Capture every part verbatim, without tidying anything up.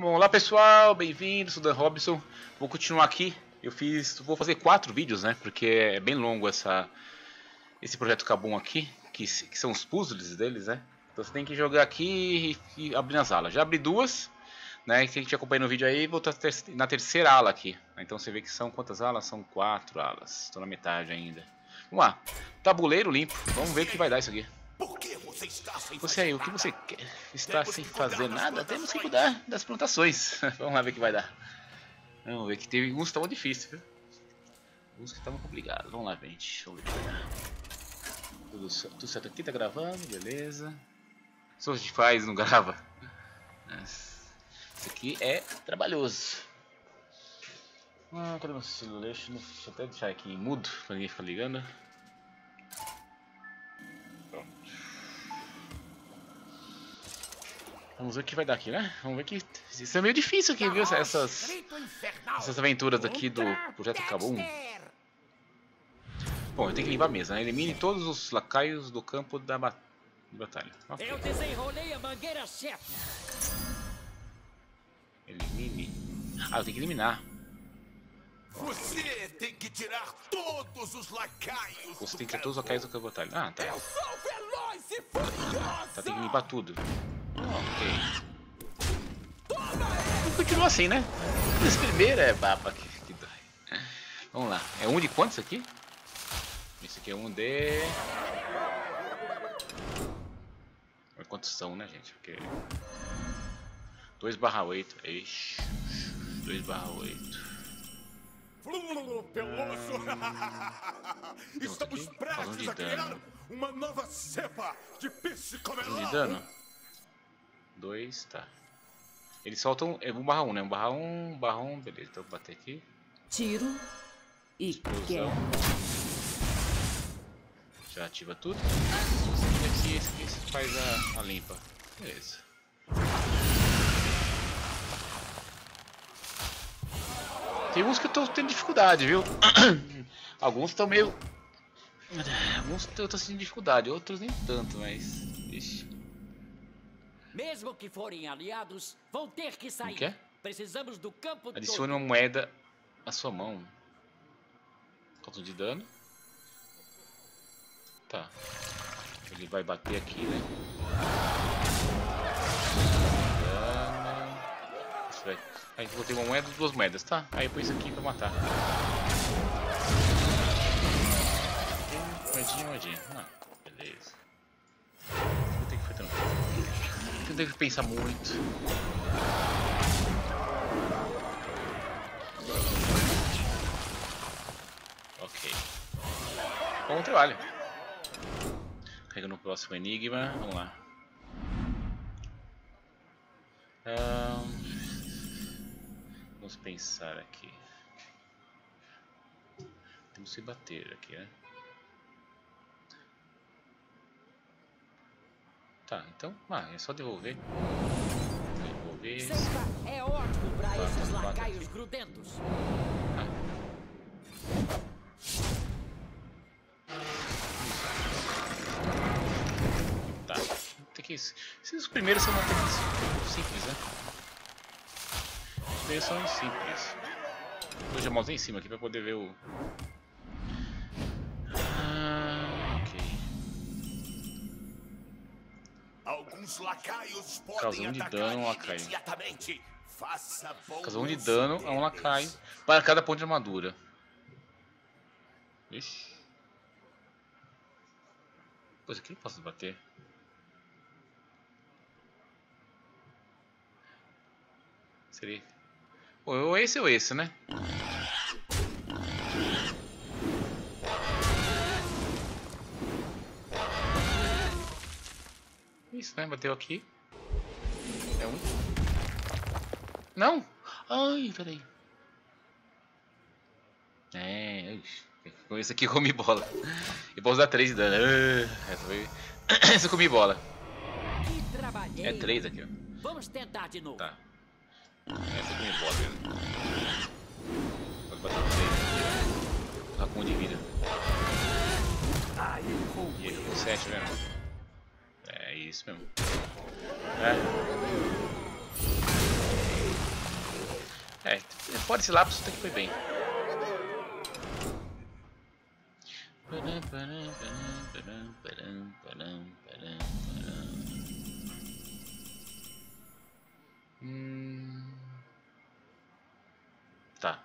Bom, olá pessoal, bem-vindos, sou Dan Robson. Vou continuar aqui, eu fiz, vou fazer quatro vídeos, né, porque é bem longo essa, esse projeto Cabum aqui, que, que são os puzzles deles, né. Então você tem que jogar aqui e, e abrir nas alas. Já abri duas, né, que a gente acompanha no vídeo aí, vou estar ter, na terceira ala aqui. Então você vê que são quantas alas? São quatro alas, estou na metade ainda. Vamos lá, tabuleiro limpo, vamos ver o que vai dar isso aqui. Você, está sem você aí, o que você quer? Está Temos sem fazer nada? Temos que cuidar das plantações. Vamos lá ver o que vai dar. Vamos ver que teve uns que estavam difíceis, viu? Uns que estavam complicados. Vamos lá, gente. Vamos ver o que vai dar. Tudo, tudo certo aqui, tá gravando, beleza. Só os de faz, não grava. Mas isso aqui é trabalhoso. Ah, cadê meu celular? Deixa eu até deixar aqui em mudo pra ninguém ficar ligando. Vamos ver o que vai dar aqui, né? Vamos ver que... Isso é meio difícil aqui, viu? Essas, essas aventuras aqui do Projeto Cabum. Bom, eu tenho que limpar a mesa, né? Elimine todos os lacaios do campo da ba... batalha. Okay. Eu desenrolei a mangueira certa. Elimine... Ah, eu tenho que eliminar. Você tem que tirar todos os lacaios. Você tem que tirar todos os lacaios do campo da batalha. Ah, tá. Eu sou veloz e furiosa. Tá, tem que limpar tudo. Ok. Continua assim, né? Esse primeiro é baba que, que dói. Vamos lá. É um de quantos aqui? Esse aqui é um de... Quantos são, né, gente? Ok. dois barra oito. Ixi. dois barra oito. Flumo Peloso! Estamos prestes a criar uma nova cepa de psicomelão! De dano? dois, tá. Eles soltam é um barra um, né? um barra um, um barra um, beleza. Então vou bater aqui. Tiro e explosão. Já ativa tudo. Esse aqui, esse aqui, esse faz a, a limpa. Beleza. Tem uns que eu tô tendo dificuldade, viu? Alguns estão meio... Alguns eu tô sentindo dificuldade, outros nem tanto, mas... Ixi. Mesmo que forem aliados, vão ter que sair. Que é? Precisamos do campo. Adicione todo. Uma moeda à sua mão. Quanto de dano? Tá. Ele vai bater aqui, né? Dano. Aí eu botei uma moeda, duas moedas, tá? Aí eu põe isso aqui pra matar. Moedinha, moedinha. Ah, beleza. Vou ter que foi tranquilo. Não tem que pensar muito. Ok. Bom trabalho. Pega no próximo enigma. Vamos lá. Um... Vamos pensar aqui. Temos que bater aqui, né? Tá, então, ah, é só devolver. Devolver. Sepa é ótimo pra bata, esses lacaios grudentos. Ah. Tá, tem que isso. Esses primeiros são simples, né? Os primeiros são simples. Vou já mostrar em cima aqui pra poder ver o. Alguns lacaios podem um de dano, um lacaio. Causa um de dano a um lacaio para cada ponto de armadura. Ixi. Pois aqui não posso bater. Seria. Ou esse ou esse, né? Isso, né? Bateu aqui. É um. Não! Ai, peraí. É, com isso aqui eu comi bola. Eu posso dar três de dano. Essa foi. Essa eu comi bola. É três aqui, ó. Vamos tentar de novo. Tá. Essa eu comi bola, mesmo. Pode bater três. Tá com um de vida. E aí, com sete mesmo. É isso mesmo. É. Fora esse lápis, até que foi bem. Hum... Tá.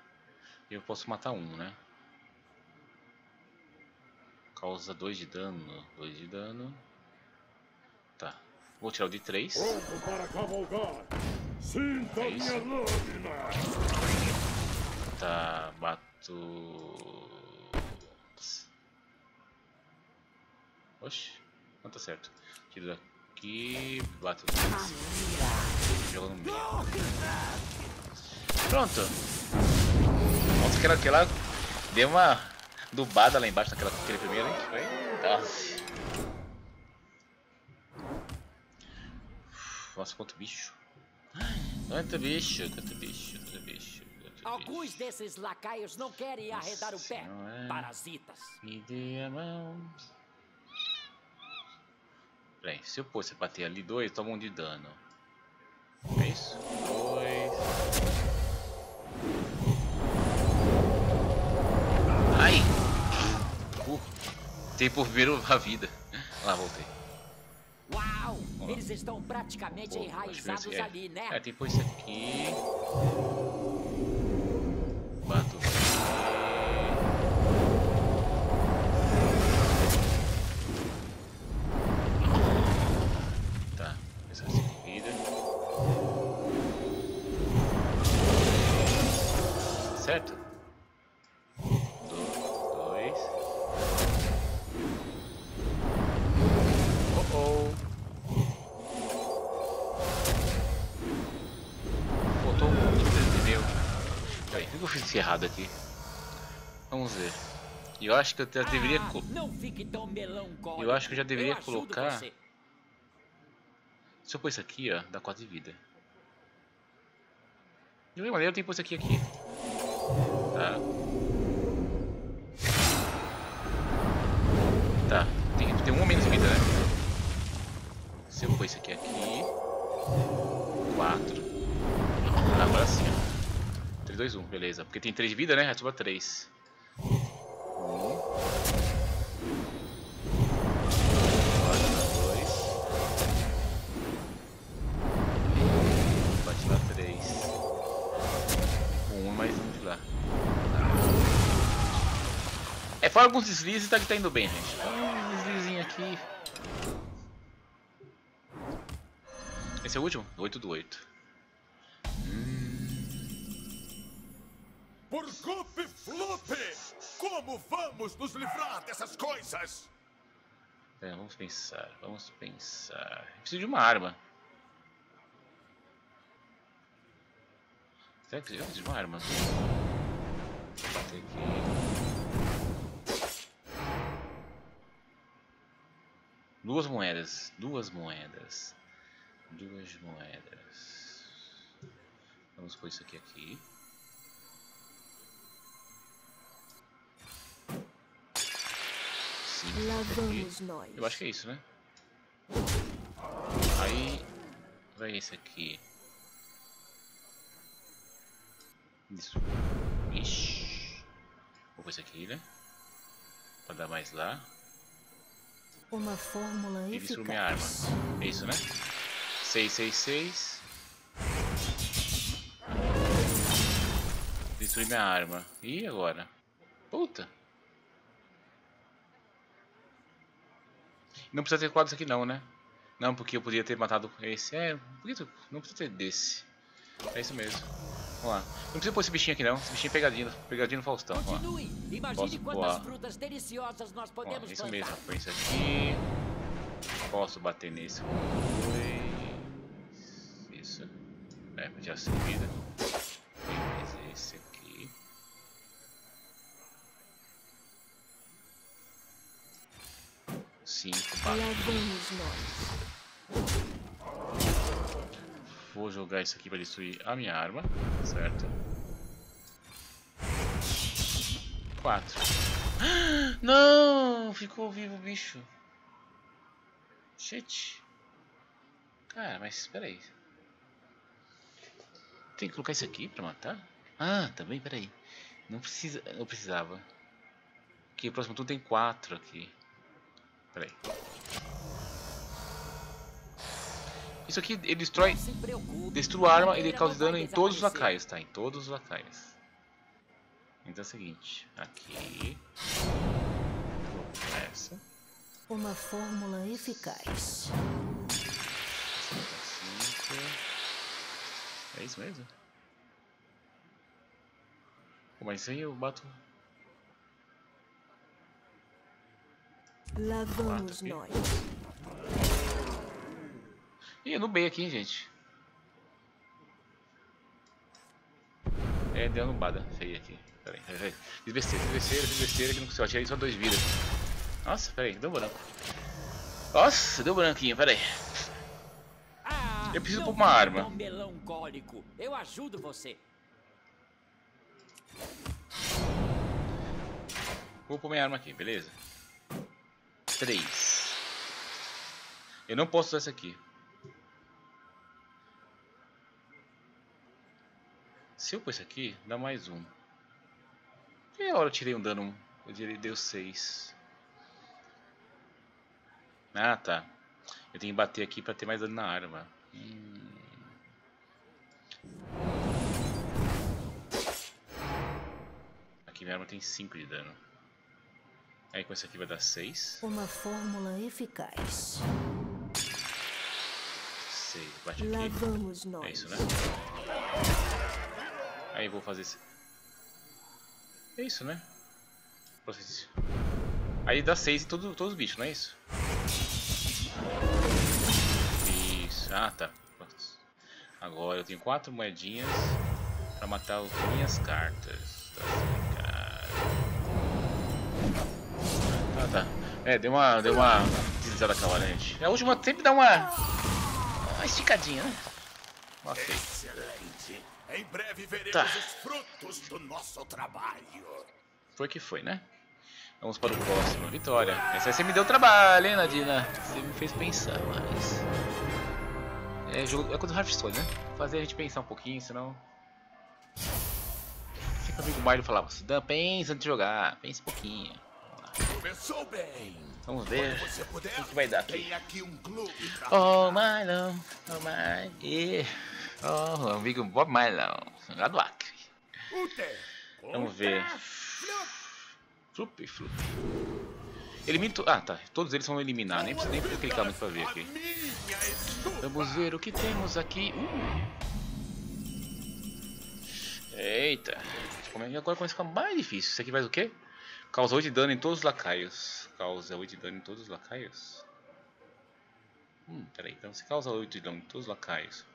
Eu posso matar um, né? Causa dois de dano. dois de dano. Tá. Vou tirar o de três. É isso. Tá, bato... Oxi, não tá certo. Tiro aqui, bato três. Jogo no meio. Pronto. Nossa, aquela, aquela... Deu uma dubada lá embaixo naquela aquele primeiro, hein? Foi? Nossa. Nossa, quanto bicho. Quanto bicho, quanto bicho, quanto bicho. Alguns desses lacaios não querem arredar o pé. Parasitas. Me dê a mão. Peraí, se eu pôr, você bater ali dois, toma um de dano. É isso? Dois. Ai! Uh, tem por ver a vida. Lá, voltei. Uau! Vamos eles lá. Estão praticamente Pô, enraizados é. ali, né? É, tem por isso aqui. Bato. Tá, essa vida. Certo? Dois. Oh oh. Botou muito, entendeu? Peraí, o que eu fiz de errado aqui? Vamos ver. Eu acho que eu já deveria. Ah, não fique tão melancólico. Eu acho que eu já deveria eu colocar. Você. Se eu pôr isso aqui, ó, dá quatro de vida. De alguma maneira eu tenho que pôr isso aqui aqui. Tá. Tá. Tem que ter um ou menos de vida, né? Se eu pôr isso aqui aqui. Quatro. Agora sim, ó. dois, um, beleza. Porque tem três de vida, né? Sobra três. um, mais um de lá. É, fora alguns deslizes, tá que tá indo bem, gente. Um deslizinho aqui. Esse é o último? oito do oito. Por Goop Floop! Como vamos nos livrar dessas coisas? É, vamos pensar, vamos pensar. Eu preciso de uma arma. Será que eu preciso de uma arma? Vou bater aqui. Duas moedas. Duas moedas. Duas moedas. Vamos pôr isso aqui aqui. Lá vamos nós. Eu acho que é isso, né? Aí vai esse aqui. Isso. Ixi. Vou pôr esse aqui, né? Pra dar mais lá. Uma fórmula e destruir minha arma. É isso, né? seis, seis, seis. Destruir minha arma. E agora? Puta! Não precisa ter quadros aqui não, né? Não, porque eu podia ter matado esse. É, por que tu... não precisa ter desse. É isso mesmo. Vamos lá. Não precisa pôr esse bichinho aqui não. Esse bichinho é pegadinho, pegadinho no Faustão. Continue. Imagine posso quantas voar. Frutas deliciosas nós podemos. Ó, isso plantar. Mesmo. Põe isso aqui. Posso bater nesse. Isso. É, já servida. Tem mais esse aqui. cinco, vou jogar isso aqui para destruir a minha arma, certo? quatro. Não! Ficou vivo o bicho. Shit. Cara, mas espera aí. Tem que colocar isso aqui para matar? Ah, também, peraí. Não precisa... Eu precisava. Porque o próximo turno tem quatro aqui. Peraí. Isso aqui, ele destrói... Destrua a arma e ele causa dano em todos os lacaios, tá? Em todos os lacaios. Então é o seguinte. Aqui... Essa. Uma fórmula eficaz. É isso mesmo? Mas aí eu bato. Lá vamos nós. Ih, eu não bei aqui, hein, gente. É, deu uma nubada feia aqui. Pera aí, pera aí. Fiz besteira, fiz besteira, fiz besteira que não conseguiu. Tirei só duas vidas. Nossa, pera aí, deu branco. Nossa, deu branquinho, pera aí. Eu preciso pôr uma arma. Eu ajudo você. Vou pôr minha arma aqui, beleza? três. Eu não posso usar essa aqui. Se eu pôr isso aqui, dá mais um. E a hora eu tirei um dano. Eu tirei, deu seis. Ah, tá. Eu tenho que bater aqui pra ter mais dano na arma. Hum. Aqui minha arma tem cinco de dano. Aí com essa aqui vai dar seis. Uma fórmula eficaz. seis, bate aqui. Lá vamos nós. É isso, né? Aí vou fazer esse. É isso, né? Processo. Aí dá seis em todo, todos os bichos, não é isso? Isso. Ah, tá. Agora eu tenho quatro moedinhas pra matar as minhas cartas. Ah, tá. É, deu uma, deu uma deslizada cavalante. A última sempre dá uma, uma esticadinha, né? Ok. Excelente. Em breve veremos tá. Os frutos do nosso trabalho. Foi que foi, né? Vamos para o próximo. Vitória. Essa aí você me deu trabalho, hein, Nadina? Você me fez pensar, mas... É, jogo... é contra o Hearthstone, né? Fazer a gente pensar um pouquinho, senão... Sempre o amigo Marlon falava assim, Dan, pensa antes de jogar. Pensa um pouquinho. Começou bem. Vamos ver o que, que vai dar aqui. aqui um oh, Marlon, oh, Marlon. Yeah. Oh, o amigo Bob Mylon, lá do Acre. Vamos ver. Flup, flup. Elimine. Ah, tá. Todos eles vão eliminar. Nem precisa nem clicar muito pra ver aqui. Vamos ver o que temos aqui. Uh. Eita. Agora começa a ficar mais difícil. Isso aqui faz o quê? Causa oito de dano em todos os lacaios. Causa oito de dano em todos os lacaios? Hum, peraí. Então se causa oito de dano em todos os lacaios.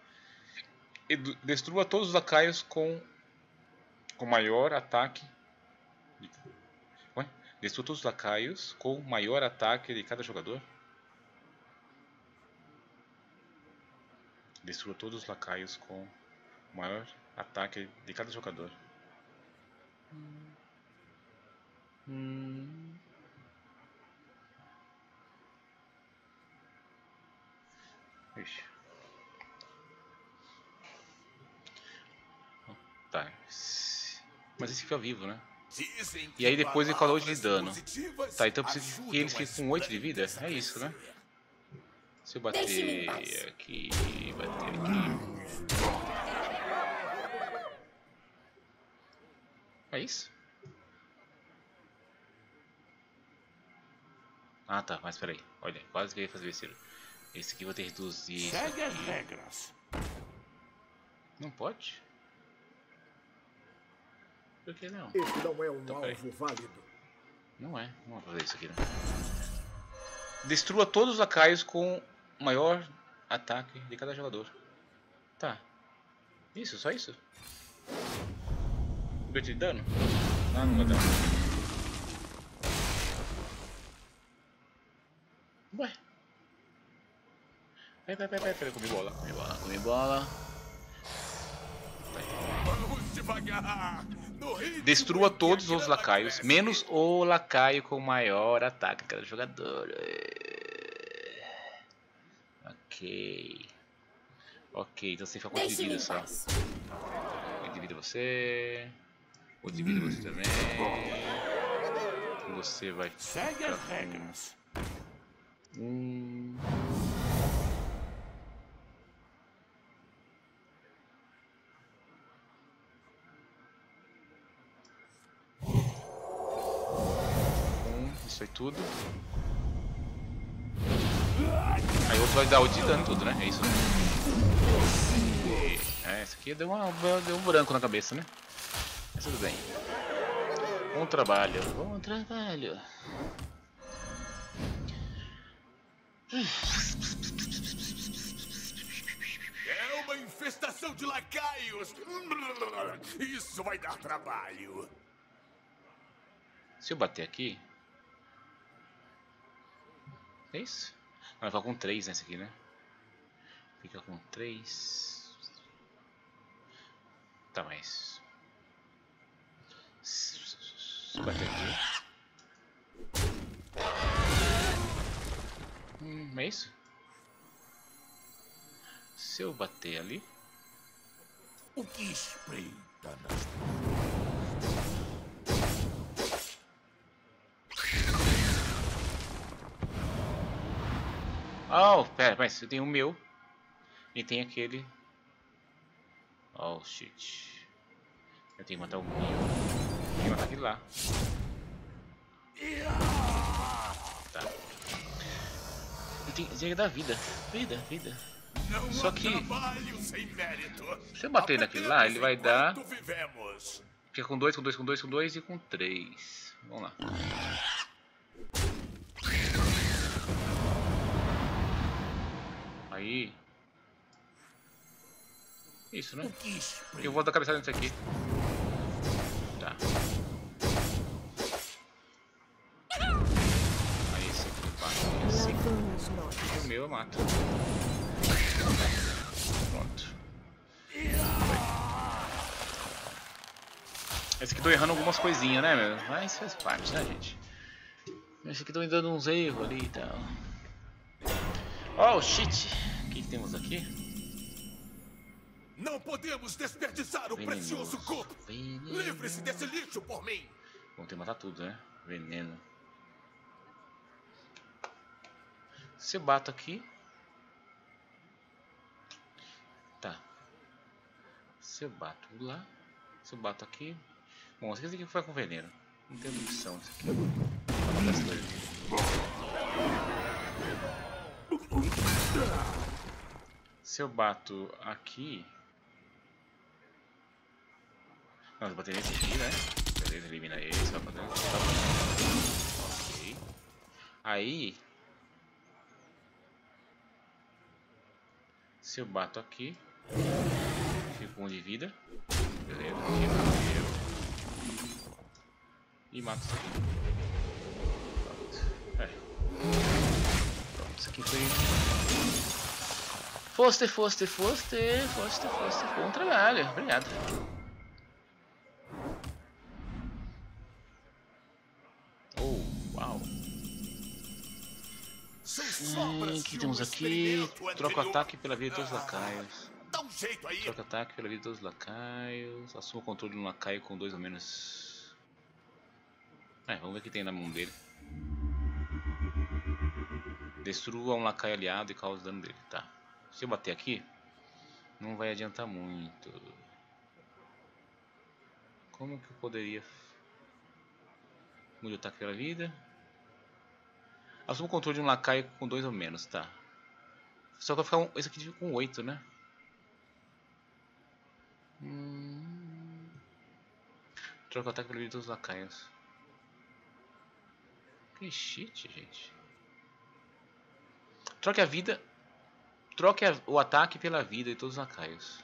E destrua todos os lacaios com com maior ataque. De... Ué? Destrua todos os lacaios com maior ataque de cada jogador. Destrua todos os lacaios com maior ataque de cada jogador. Hum. Hum. Ixi. Tá. Mas esse fica vivo, né? E aí depois ele coloca oito de dano. Tá, então precisa que eles fiquem com oito de vida? É isso, né? Se eu bater aqui, bater aqui. É isso? Ah tá, mas peraí, olha, quase que eu ia fazer besteira. Esse aqui eu vou ter que reduzir. Segue as regras. Não pode? Por que não? Esse não é um então, alvo válido. Não é, não vou fazer isso aqui, né? Destrua todos os lacaios com maior ataque de cada jogador. Tá. Isso, só isso? Deu de dano? Ah, não dá dano. Ué. Pera, pera, pera, pera, comi bola, comi bola, comi bola. Destrua todos os lacaios, menos o lacaio com maior ataque de cada jogador. Ok. Ok, então você fica com oito de vida só. divide você. Vou dividir você também. Você vai. Segue as regras. Hum. Isso aí tudo. Aí o outro vai dar o de dano tudo, né? É isso. E, é, esse aqui deu, uma, deu um branco na cabeça, né? Mas tudo bem. Bom trabalho, bom trabalho. É uma infestação de lacaios. Isso vai dar trabalho. Se eu bater aqui... É isso? Ah, vai ficar com três nesse aqui, né? Fica com três. Tá, mas... Bater aqui. Hum, é isso? Se eu bater ali... O que espreita nas... Oh, pera, mas eu tenho o meu. E tem aquele. Oh, shit. Eu tenho que matar o meu. Tenho que matar aquele lá. Tá. Eu tenho que dar vida. Vida, vida. Só que... Se eu bater naquele lá, ele vai dar... Fica com dois, com dois, com dois, com dois e com três. Vamos lá. Aí. Isso, né? Eu vou dar a cabeçada nisso aqui. Tá. Aí esse aqui bate assim. O meu eu mato. Pronto. Esse aqui tô errando algumas coisinhas, né, meu? Mas faz parte, né, gente? Esse aqui tô dando uns erros ali e tal. Oh, shit! O que, que temos aqui? Não podemos desperdiçar o venenoso. Precioso corpo! Livre-se desse lixo por mim! Vão ter que matar tudo, né? Veneno. Se eu bato aqui... Tá. Se eu bato lá... Se eu bato aqui... Bom, esse aqui foi com veneno. Não tem opção isso aqui. Vou matar esse doido. Se eu bato aqui... Não, eu bati nesse aqui, né? Beleza, elimina ele. Só bater nesse aqui. Ok. Aí... Se eu bato aqui... Fico um de vida. Beleza, aqui bateu. E mato isso aqui. Pronto. É. Isso aqui foi... Foste, foste, foste, foste, foste, bom trabalho, obrigado. Oh, uau. Hum, o que temos aqui? Troca ataque pela vida de todos os lacaios. Troca ataque pela vida de todos os lacaios. Assuma o controle de um lacaio com dois ou menos... É, vamos ver o que tem na mão dele. Destrua um lacaio aliado e causa o dano dele, tá? Se eu bater aqui, não vai adiantar muito. Como que eu poderia... Mude o ataque pela vida. Assuma o controle de um lacaio com dois ou menos, tá? Só que vai ficar um... esse aqui com oito, né? Hum... Troca o ataque pela vida de todos os lacaios. Que shit, gente. Troque a vida. Troque a, o ataque pela vida de todos os lacaios.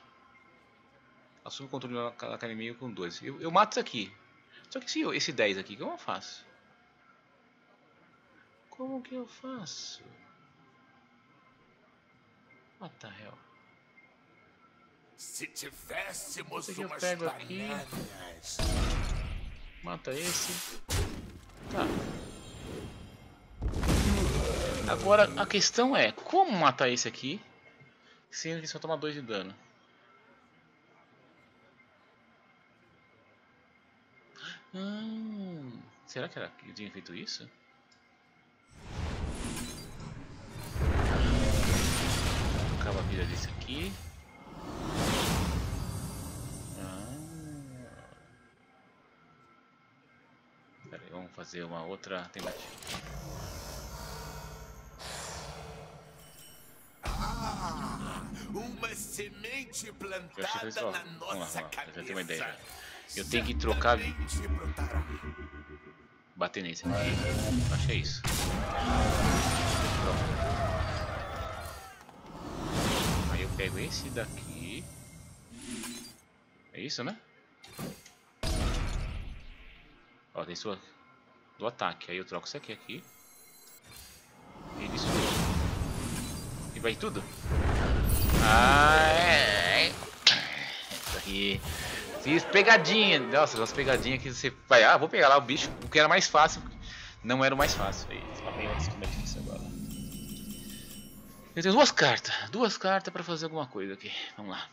Assume o controle do lacaio inimigo com dois. Eu, eu mato isso aqui. Só que esse, esse dez aqui, como eu faço? Como que eu faço? What the hell? Se tivéssemos eu pego aqui. Mata esse. Tá. Agora, a questão é, como matar esse aqui, sendo que só toma dois de dano? Hum, será que ela tinha feito isso? Acaba a vida desse aqui. Ah. Pera aí, vamos fazer uma outra tentativa. Ah, uma semente plantada eu na nossa lá, cabeça. Já tenho uma ideia. Eu tenho que trocar. Bater nesse aqui. Acho que é isso. Aí eu pego esse daqui. É isso, né? Ó, tem sua do ataque. Aí eu troco isso aqui aqui. E destruo. E vai tudo? Ah, é. Isso aqui. Fiz pegadinha, nossa, as pegadinhas que você vai, ah, vou pegar lá o bicho, o que era mais fácil, não era o mais fácil. Aí, como é que é isso agora? Eu tenho duas cartas, duas cartas pra fazer alguma coisa aqui, vamos lá.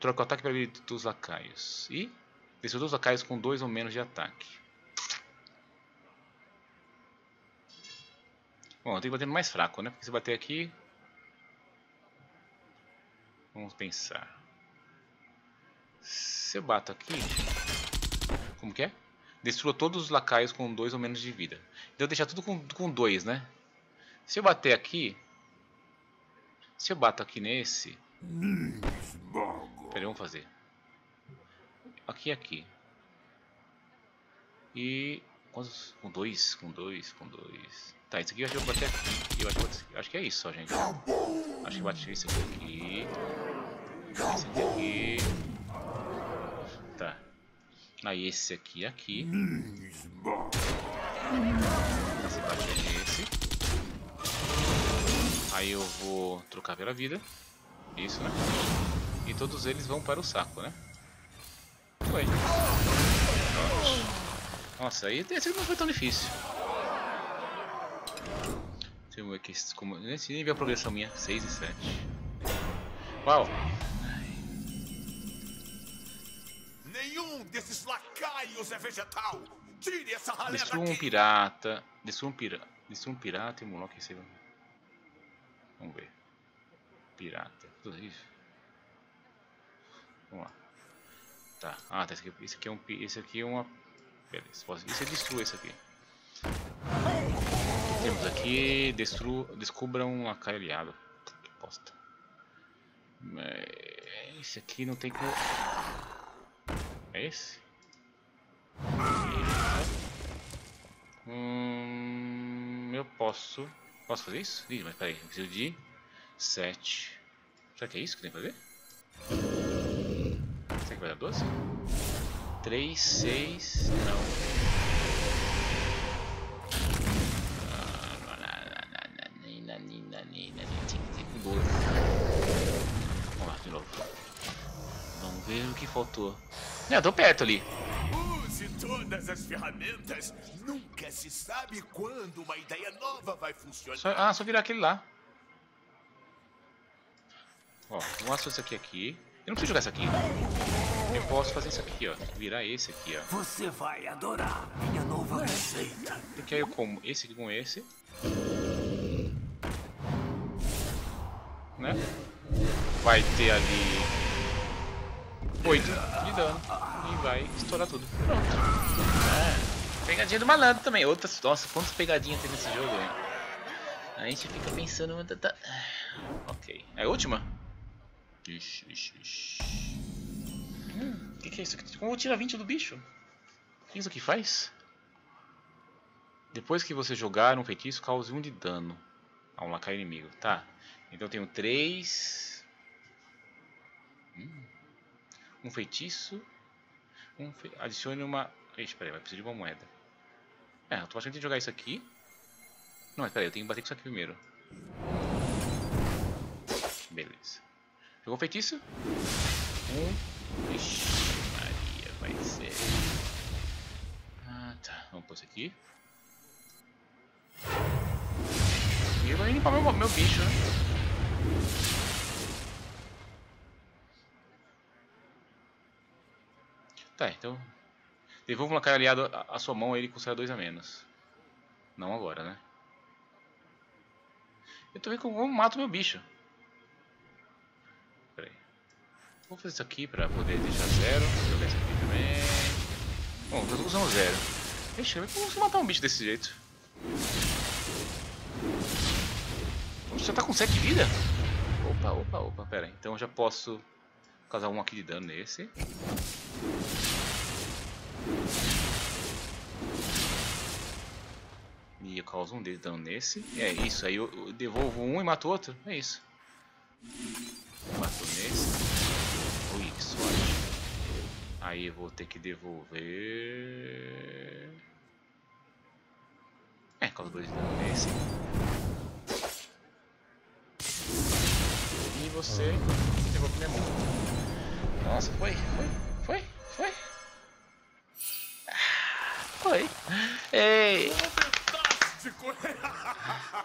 Troca o ataque para habilitar os lacaios e destruir os lacaios com dois ou menos de ataque. Bom, eu tenho que bater no mais fraco, né, porque se bater aqui... Vamos pensar... Se eu bato aqui, como que é? Destrua todos os lacaios com dois ou menos de vida. Então eu deixar tudo com, com dois, né? Se eu bater aqui, se eu bato aqui nesse, peraí, vamos fazer. Aqui, aqui. E quantos? Com dois, com dois, com dois. Tá, isso aqui eu acho que eu vou bater aqui. Eu acho que, bater, acho que é isso, só, gente. Acho que bati isso aqui. Esse aqui. Tá. Aí esse aqui aqui. Esse bate nesse. Aí eu vou trocar pela vida. Isso, né? E todos eles vão para o saco, né? Foi. Nossa, aí esse não foi tão difícil. Deixa eu ver aqui. Nesse nível a progressão minha, seis e sete. Uau! Desses lacaios é vegetal. Tire essa ralé daqui. Destrua um pirata. Destrua um pirata. Destrua um pirata e um moleque recebeu. Vamos ver. Pirata. Tudo isso. Vamos lá. Tá. Ah, tá. Esse aqui, esse aqui é um. Esse aqui é uma. Beleza. Posso... Isso é destrua esse aqui. Temos aqui. Destrua. Descubra um lacaio aliado. Que bosta. Mas... Esse aqui não tem como. É esse? Hum, eu posso... Posso fazer isso? Ih, mas peraí, eu preciso de... sete. Será que é isso que tem que fazer? Será que vai dar doze? três, seis... Não. Tem que ter com doze. Vamos lá, de novo. Vamos ver o que faltou. Não, eu tô perto ali. Use todas as ferramentas. Nunca se sabe quando uma ideia nova vai funcionar. Só, ah, só virar aquele lá. Ó, vamos associar isso aqui aqui. Eu não preciso jogar isso aqui. Eu posso fazer isso aqui, ó. Virar esse aqui, ó. Você vai adorar minha nova receita. Porque aí eu como esse aqui com esse. Né? Vai ter ali... oito de dano e vai estourar tudo. Pronto. É. Pegadinha do malandro também. Outras, nossa, quantas pegadinhas tem nesse jogo, hein? A gente fica pensando... Ok. É a última? Ixi, ixi, ixi. Hum, que que é isso aqui? Como eu vou tirar vinte do bicho? O que isso aqui faz? Depois que você jogar um feitiço, cause um de dano a um lacaio inimigo. Tá. Então eu tenho três... Hum. Um feitiço. Um fe... Adicione uma. Ixi, peraí, vai precisar de uma moeda. É, eu tô achando que tem que jogar isso aqui. Não, mas peraí, eu tenho que bater com isso aqui primeiro. Beleza. Jogou um feitiço. Um. Ixi, Maria, vai ser. Ah, tá. Vamos pôr isso aqui. E eu vou limpar meu, meu bicho, né? Tá, então Devolva um placar aliado à sua mão, ele custa dois a menos. Não agora, né? Eu tô vendo como eu mato meu bicho. Pera aí. Vou fazer isso aqui pra poder deixar zero. Vou jogar isso aqui também. Bom, eu tô usando zero. Deixa eu ver como você matar um bicho desse jeito. Você já tá com sete de vida? Opa, opa, opa, pera aí. Então eu já posso causar um aqui de dano nesse. E eu causo um de dano nesse. É isso, aí eu, eu devolvo um e mato outro. É isso. Mato nesse. Ui, que sorte. Aí eu vou ter que devolver... É, causa dois de dano nesse. E você devolve minha mão. Nossa, foi, foi, foi, foi. Foi. Ei.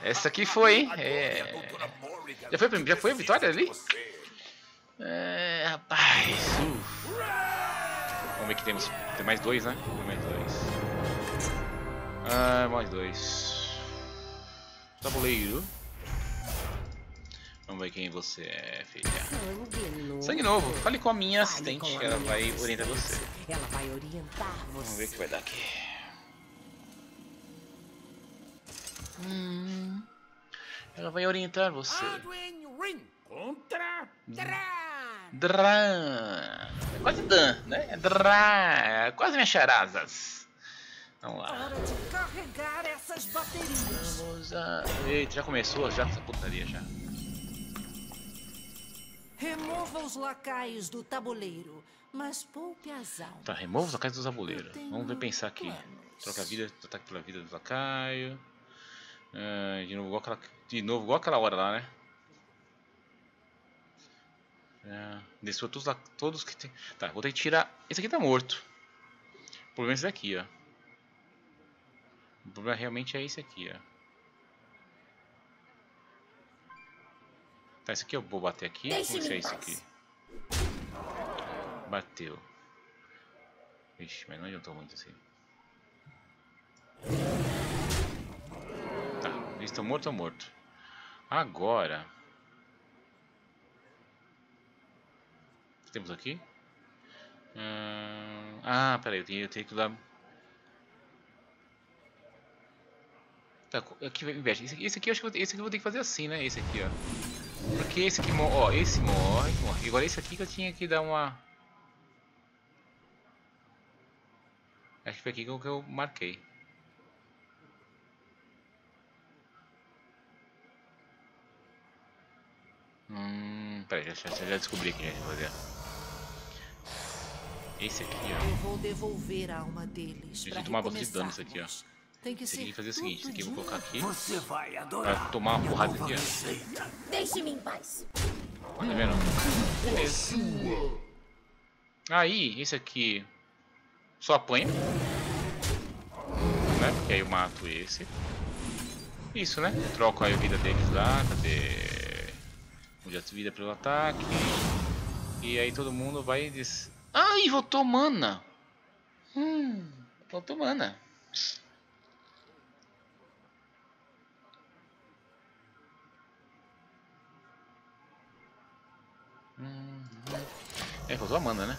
Essa aqui foi, hein? É... Já, foi, já foi a vitória ali? É, rapaz. Uf. Vamos ver que temos. Tem mais dois, né? Tem mais dois. Ah, mais dois. Tabuleiro. Vamos ver quem você é, filha. Sangue novo. Fale com a minha assistente. Ela vai orientar você. Vamos ver o que vai dar aqui. Hum, ela vai orientar você. Drá. É quase Dan, né? É drá. Quase minhas charazas. Vamos lá. Hora de carregar essas baterias. Vamos a... Eita, já começou já essa putaria já. Remova os lacaios do tabuleiro, mas poupe as almas. Tá, remova os lacaios do tabuleiro. Vamos ver, pensar aqui. Planos. Troca a vida, ataque pela vida do lacaio. Uh, de, novo, igual aquela, de novo, igual aquela hora lá, né? Uh, Destrua todos, todos que tem. Tá, vou ter que tirar. Esse aqui tá morto. O problema é esse daqui, ó. O problema realmente é esse aqui, ó. Tá, esse aqui eu vou bater aqui. Como que é isso aqui? Bateu. Ixi, mas não adiantou muito assim. Tá, eles estão mortos ou morto. Agora. O que temos aqui? Hum... Ah, peraí, eu tenho, eu tenho que dar. Tá, aqui vai inveja. Esse, esse aqui eu acho que eu, esse aqui eu vou ter que fazer assim, né? Esse aqui, ó. Porque esse aqui morre, ó, esse morre, morre. Agora esse aqui que eu tinha que dar uma... Acho que foi aqui que eu, que eu marquei. Hum, peraí, já, já, já descobri aqui, gente, fazer. Esse aqui, ó. Eu vou devolver a alma deles. Deixa eu tomar bastante de dano isso aqui, ó. Tem que ser fazer o seguinte, isso aqui eu vou colocar aqui. Você vai adorar pra tomar uma porrada aqui, ó. Deixe-me em paz. Tá vendo? Beleza. Aí, esse aqui só apanha. Né? Porque aí eu mato esse. Isso, né? Eu troco aí a vida deles lá. Cadê? Muda a vida pelo ataque. E aí todo mundo vai e diz... Ai, voltou mana. Hum, voltou mana. Hum, é, faltou a mana, né?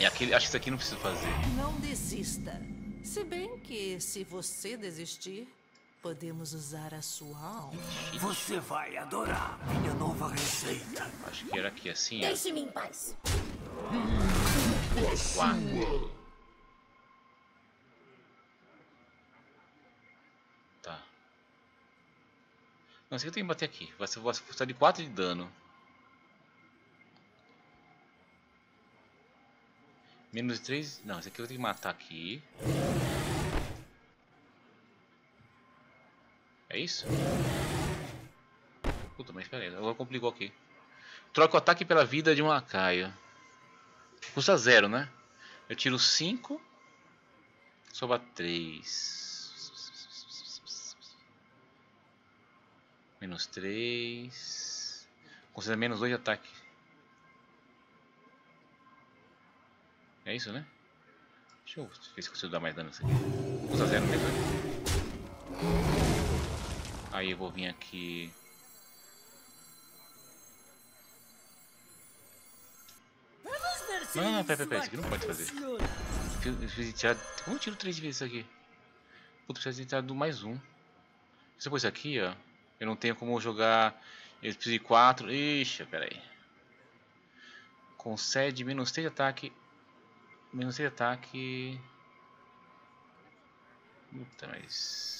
E aquele, acho que isso aqui não preciso fazer. Não desista. Se bem que, se você desistir, podemos usar a sua alma. Você vai adorar minha nova receita. Acho que era aqui assim. Deixe-me em paz. Hum, tá. Não sei o que eu tenho que bater aqui. Vai ser custar de quatro de dano. Menos três. Não, esse aqui eu tenho que matar aqui. É isso? Puta, mas peraí, agora complicou aqui. Troca o ataque pela vida de um lacaio. Custa zero, né? Eu tiro cinco. Sobra três. Menos três. Considera menos dois de ataque. É isso, né? Deixa eu ver se consigo dar mais dano nesse aqui. Vou usar zero mesmo. Aí eu vou vir aqui. Não, não, não, pera, pera, isso aqui não pode fazer. Como eu tiro três vezes isso aqui? Puta, precisa de do mais um. Se eu pôr isso aqui, ó. Eu não tenho como jogar. Eu preciso de quatro. Ixi, pera aí. Concede menos três de ataque. Menos três de ataque. Puta, mas.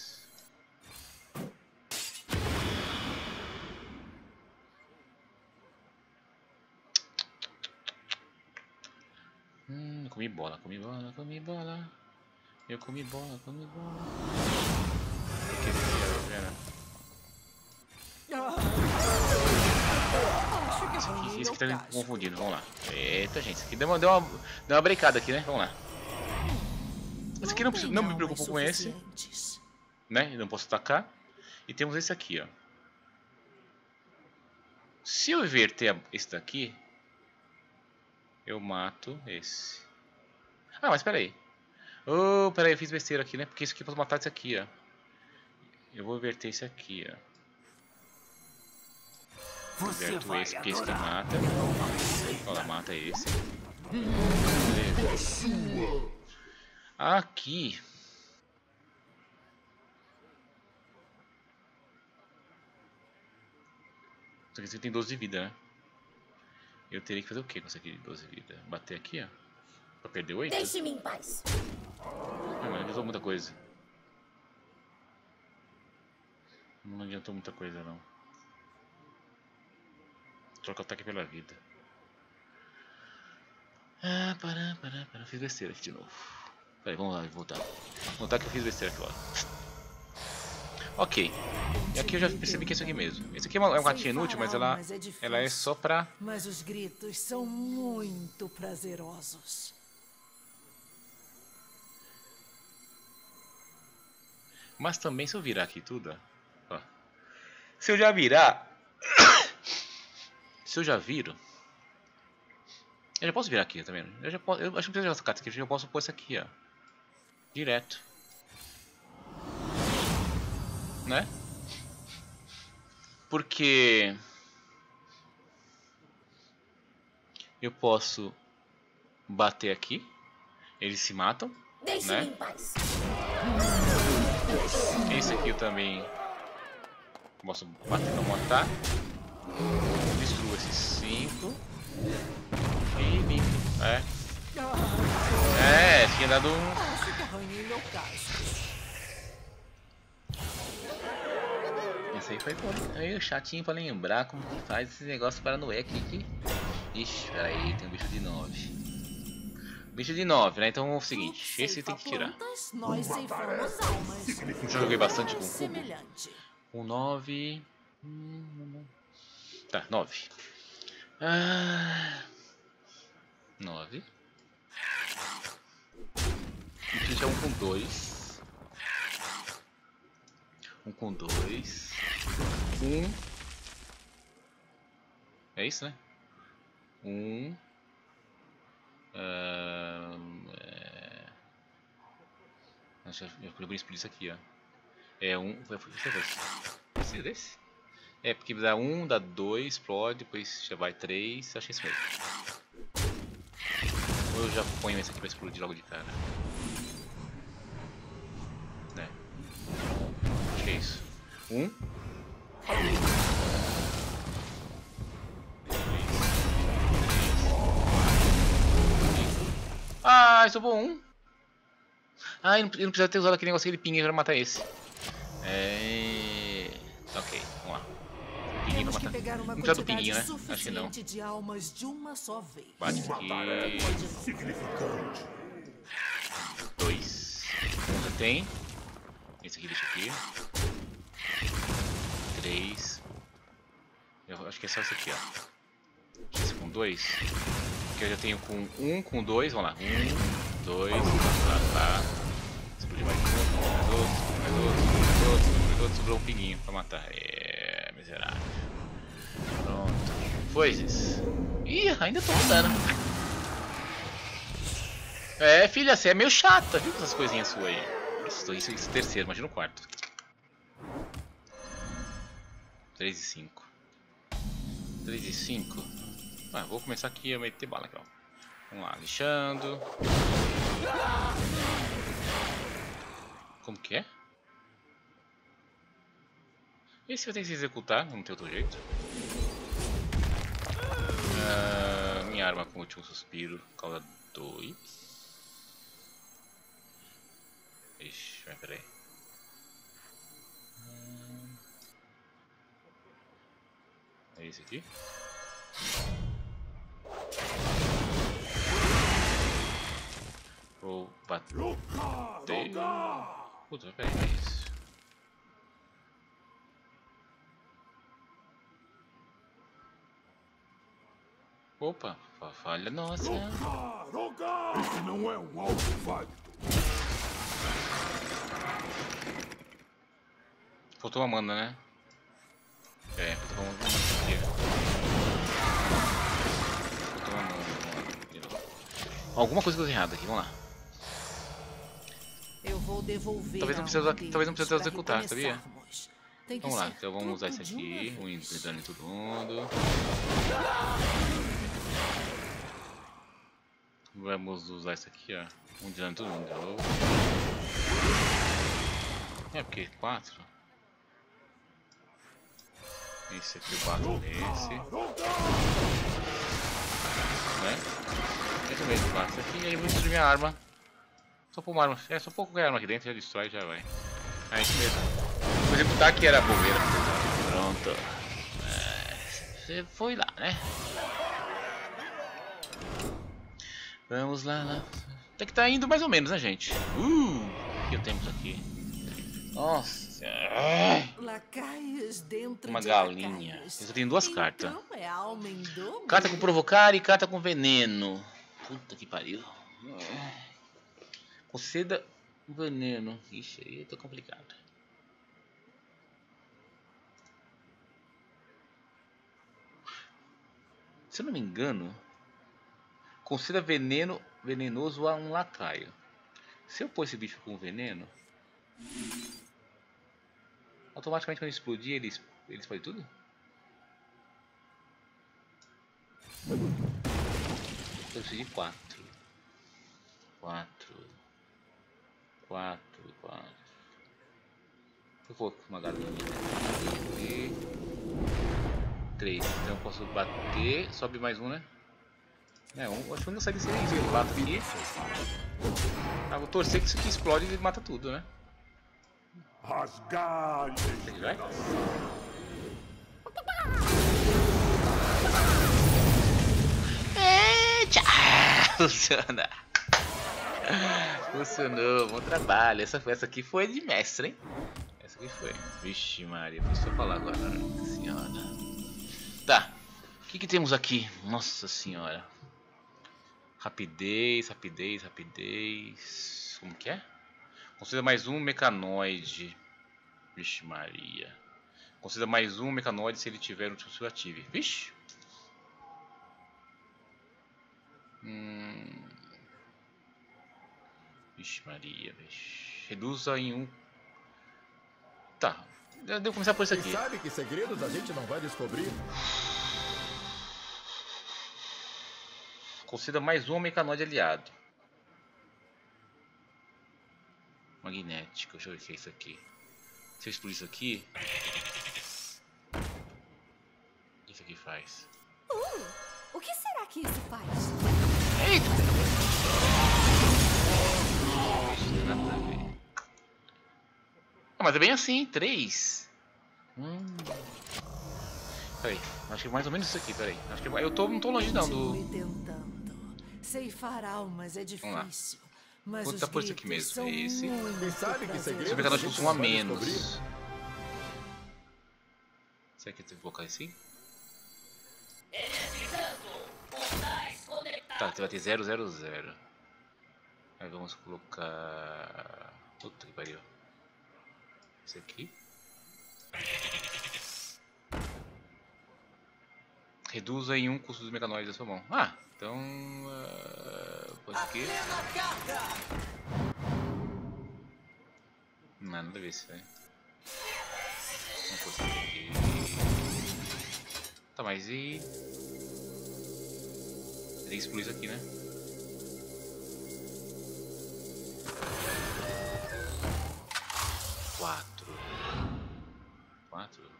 Hum, comi bola, comi bola, comi bola. Eu comi bola, comi bola. O que é isso? Esse aqui tá me confundindo, vamos lá. Eita, gente, isso aqui deu uma, deu uma, deu uma brincada aqui, né? Vamos lá. Esse aqui não, não me preocupo com esse. Né? Eu não posso atacar. E temos esse aqui, ó. Se eu inverter esse daqui, eu mato esse. Ah, mas peraí. Oh, peraí, eu fiz besteira aqui, né? Porque isso aqui eu posso matar isso aqui, ó. Eu vou inverter esse aqui, ó. Inverto esse, porque esse que mata. Olha, mata esse. Beleza. Aqui. Isso aqui tem doze de vida, né? Eu teria que fazer o que com isso aqui de doze de vida? Bater aqui, ó. Pra perder oito? Deixe-me em paz. Ah, mas adiantou muita coisa. Não adiantou muita coisa, não. Troca o ataque pela vida. Ah, pará, pará, pará. Fiz besteira aqui de novo. Peraí, vamos lá, voltar. Voltar que eu fiz besteira aqui, ó. Ok. E aqui eu já percebi que é isso aqui mesmo. Esse aqui é uma, é uma gatinha inútil, mas ela, ela é só pra... Mas os gritos são muito prazerosos. Mas também, se eu virar aqui tudo, ó. Se eu já virar. Se eu já viro. Eu já posso virar aqui, tá vendo? Eu já posso. Eu acho que não precisa jogar carta aqui, eu já posso pôr isso aqui, ó. Direto. Né? Porque. Eu posso bater aqui. Eles se matam. Deixa-me em paz. Esse aqui eu também posso bater pra matar. Destruo esses cinco. E limpo. É. É, tinha dado um. Esse aí foi bom. Aí o chatinho pra lembrar como que faz esse negócio para no E C aqui. Ixi, peraí, tem um bicho de nove. Bicho de nove, né? Então vamos o seguinte, esse tem que tirar. Eu já joguei bastante com cubo. Com nove. Tá, nove. Ah, nove. Aqui já é um com dois. Um com dois. Um. É isso, né? Um. Um, é... Eu joguei isso por isso aqui, ó. É um. Precisa desse? É porque dá um, dá dois, explode, depois já vai três. Acho que é isso mesmo. Ou eu já ponho esse aqui pra explodir logo de cara. Né? Acho que é isso. Um. Ah, sobrou um. Ah, eu não precisava ter usado aquele negócio que ele pinga pra matar esse. É... Ok, vamos lá. Pinguinho pra matar. Não precisa do pinguinho, né? Acho que não. Bate aqui. Dois. Já tem. Esse aqui deixa aqui. Três. Eu acho que é só esse aqui, ó. Esse com dois. Que eu já tenho com um, com dois, vamos lá. Um, dois, lá, lá. Explodiu mais um, mais outro, mais outro, mais outro, mais outro, sobrou um pinguinho pra matar. É, miserável. Pronto. Foi isso. Ih, ainda tô andando. É, filha, você é meio chata, viu? Essas coisinhas suas aí. Isso, isso, isso terceiro, imagina o quarto. três e cinco. três e cinco. Ah, vou começar aqui a meter bala aqui, ó. Vamos lá, lixando. Como que é? E se eu tenho que se executar? Não tem outro jeito. Ah, minha arma com o último suspiro. Causa dois. Ixi, mas peraí. É esse aqui? Vou bater. Puta, peraí, que é isso? Opa, falha nossa. Esse não é um alvo válido. Faltou uma mana, né? É, faltou uma mana. Faltou uma mana. Alguma coisa que eu fiz errado aqui, vamos lá. Eu vou devolver. Talvez não precise, talvez não precise executar, sabia? Vamos lá, então vamos usar esse aqui. Um entrando em todo mundo. Vamos usar isso aqui, ó. Um de dano em todo mundo de novo. É porque quatro. Esse aqui eu bato nesse. Né? Eu também bato isso aqui e aí vou destruir minha arma. Só pôr uma arma. É só pôr qualquer arma aqui dentro, já destrói, já vai. É isso mesmo. Vou executar aqui, era a bobeira. Pronto. Você foi lá, né? Vamos lá, lá. Até que tá indo mais ou menos, né, gente? Uh, o que temos aqui? Nossa. Uma galinha. Eu só tenho duas cartas. Carta com provocar e carta com veneno. Puta que pariu. Conceda o veneno. Ixi, aí eu tô complicado. Se eu não me engano... Conceda veneno venenoso a um lacaio. Se eu pôr esse bicho com veneno, automaticamente quando ele explodir, ele, ele explode tudo? Eu preciso de quatro. Quatro. Quatro, quatro. Eu vou com uma galinha aqui. Três. Então eu posso bater. Sobe mais um, né? É, um, acho que não consegue ser isso. Eu bato aqui. Ah, vou torcer que isso aqui explode e mata tudo, né? As galhas. Ele vai? É, tchau. Funciona. Funcionou. Bom trabalho. Essa, essa aqui foi de mestre, hein? Essa aqui foi. Vixe, Maria. Deixa eu falar agora. Senhora. Tá. O que, que temos aqui? Nossa Senhora. Rapidez, rapidez, rapidez. Como que é? Conceda mais um mecanoide. Vixe Maria. Conceda mais um mecanoide se ele tiver um tipo de ative. Vixe. Hum. Vixe Maria, vixe. Reduza em um. Tá. Eu devo começar por isso aqui. Quem sabe que segredos a gente não vai descobrir? Conceda mais um mecanoide aliado. Magnético, deixa eu ver o que é isso aqui. Se eu explodir isso aqui. O que isso aqui faz? Uh, o que será que isso faz? Eita! Ah, mas é bem assim, três. Hum. Peraí, acho que é mais ou menos isso aqui, peraí. Acho que eu tô, não tô longe não do. Ceifar almas é difícil, mas vou tentar por isso aqui mesmo, é esse. Se o mecanóide fosse um a menos. Será que eu tenho que colocar assim? Tá, você vai ter zero, zero, zero. Aí vamos colocar... Puta que pariu. Esse aqui. Reduza em um custo dos mecanóides da sua mão. Ah! Então, uh, do que? Não, nada a ver isso, velho. Não consigo aqui. Tá, mas e... tem que explodir isso aqui, né? Quatro. Quatro?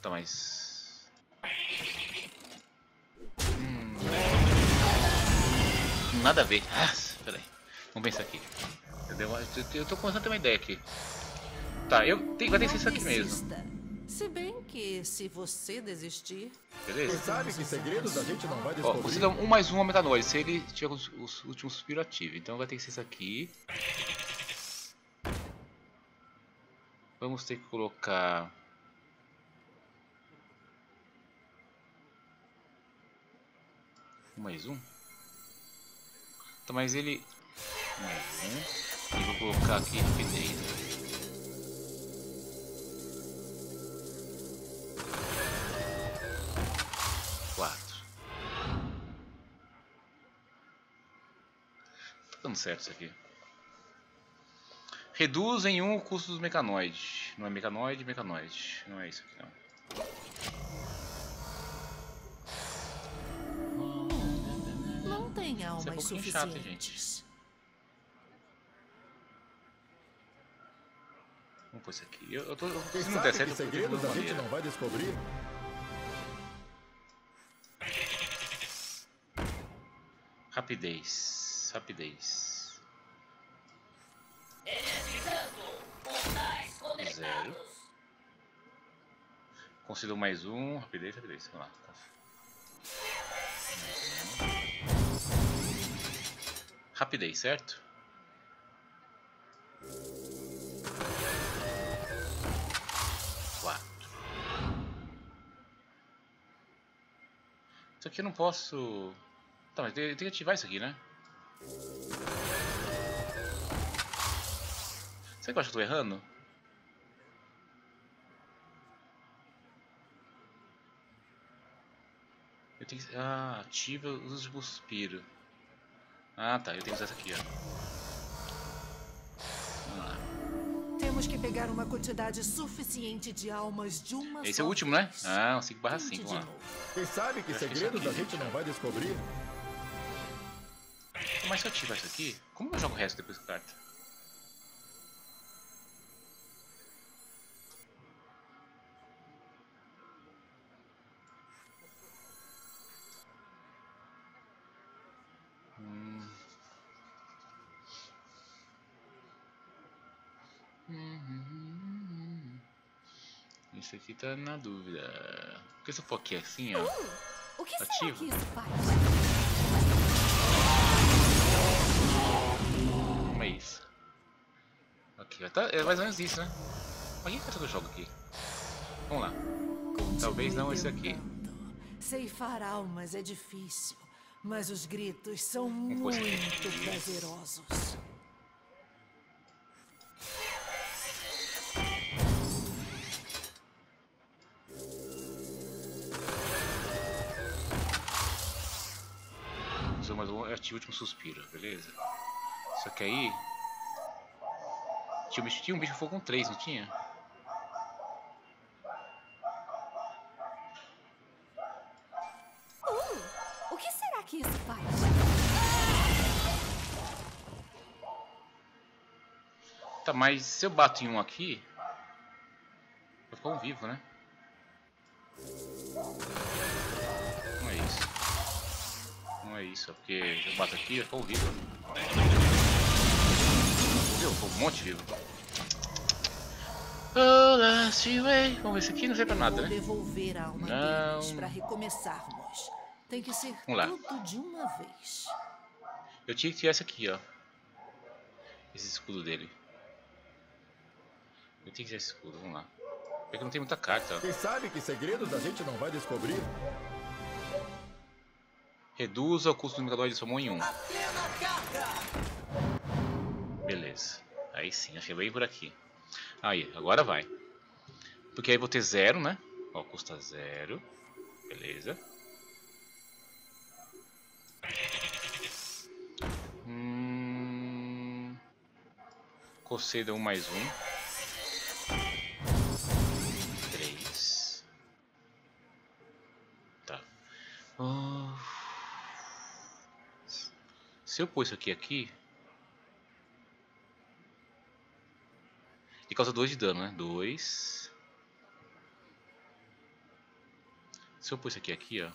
Tá, mas... Hum, nada a ver. Ah, pera aí. Vamos pensar aqui. Eu tô começando a ter uma ideia aqui. Tá, eu tenho, vai ter que ser isso aqui mesmo. Se bem que se você desistir... Beleza? Sabe que segredos a gente não vai descobrir. Ó, você dá um mais um aumenta a noite, se ele tiver os, os últimos suspiro ativo. Então vai ter que ser isso aqui. Vamos ter que colocar... mais um. Então, mas ele... mais um. E vou colocar aqui rapidez. Dando certo isso aqui. Reduz em um o custo dos mecanoides. Não é mecanoide, mecanoide. Não é isso aqui não. Não tem almas é um pouquinho chato, gente. Vamos pôr isso aqui. Eu, eu tô, se não der certo, eu segredo da gente não vai descobrir. Rapidez. Rapidez. Zero. Consigo mais um. Rapidez, rapidez. Vamos lá. Rapidez, certo? Quatro. Isso aqui eu não posso. Tá, mas tem que ativar isso aqui, né? Será que eu acho que eu tô errando? Eu tenho que... ah, ativa os suspiros. Ah, tá, eu tenho que usar essa aqui, ó. Vamos lá. Temos que pegar uma quantidade suficiente de almas de uma... esse é o último, né? Ah, cinco barra cinco, vamos lá. Quem sabe que segredos a gente não vai descobrir? Mas se eu ativar isso aqui, como eu jogo o resto depois da carta? Hum. Hum. Isso aqui tá na dúvida. Porque se eu for aqui assim, ó. Uh, o que será que isso faz? É isso. Ok, tá, é mais ou menos isso, né? Mas que carta que eu jogo aqui? Vamos lá. Talvez não esse aqui. Ceifar almas é difícil, mas os gritos são muito prazerosos. Vamos mais um, ativo o último suspiro, beleza? Só que aí... tinha um bicho, tinha um bicho fogo com três, não tinha? Uh, o que será que isso faz? Tá, mas se eu bato em um aqui... vai ficar um vivo, né? Não é isso. Não é isso, porque se eu bato aqui vai ficar um vivo. Um monte vivo. Vamos ver isso aqui, não serve pra nada, né? Devolver a alma deles pra recomeçarmos. Tem que ser tudo de uma vez. Eu tinha que tirar esse aqui, ó. Esse escudo dele. Eu tinha que tirar esse escudo, vamos lá. É que não tem muita carta. Quem sabe que segredos a gente não vai descobrir? Reduza o custo do indicador de somão em um. Beleza, aí sim, achei bem por aqui. Aí, agora vai. Porque aí vou ter zero, né? Ó, custa zero. Beleza. Hum... Coceda um mais um. Três. Tá. Oh. Se eu pôr isso aqui aqui... E causa dois de dano, né? dois. Se eu pôr isso aqui, aqui, ó.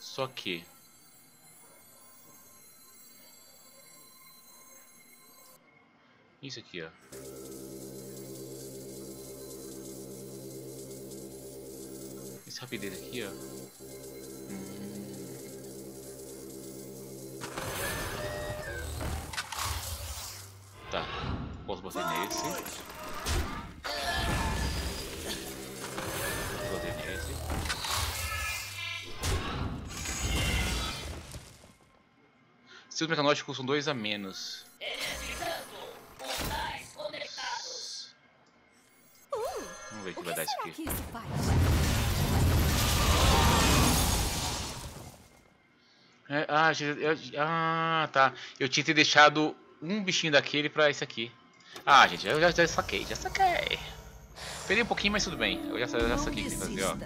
Só que... Isso aqui, ó. Esse rapidez aqui, ó. Tá. Posso bater nesse. Seus mecanóticos são dois a menos. Vamos ver o que vai dar isso aqui. É, ah, eu, ah, tá. Eu tinha que ter deixado um bichinho daquele pra esse aqui. Ah, gente, eu já, já saquei, já saquei. Perdi um pouquinho, mas tudo bem. Eu já, já saquei o que fazer, ó.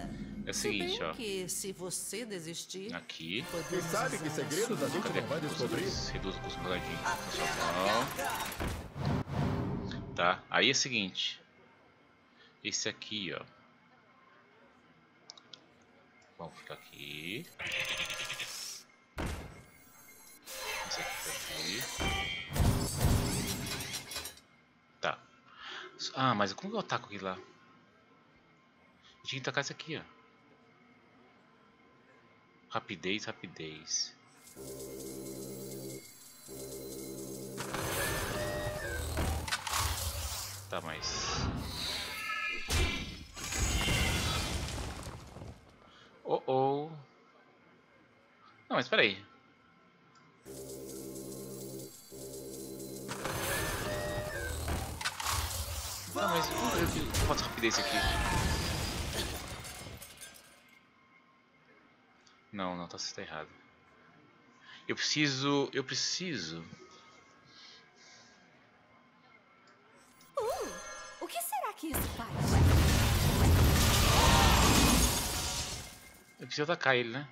É o seguinte, ó. Se você desistir, aqui. Você sabe que segredos a gente vai descobrir. Reduz o custo pagadinho. Tá. Aí é o seguinte. Esse aqui, ó. Vamos ficar aqui. Esse aqui fica aqui. Tá. Ah, mas como eu ataco aqui lá? Eu tinha que tacar isso aqui, ó. Rapidez, rapidez. Tá, mas... Oh, oh. Não, mas espera aí. Não, mas... Eu boto rapidez aqui. Não, não, tá, tá errado. Eu preciso... Eu preciso... Uh, o que será que isso faz? Eu preciso atacar ele, né?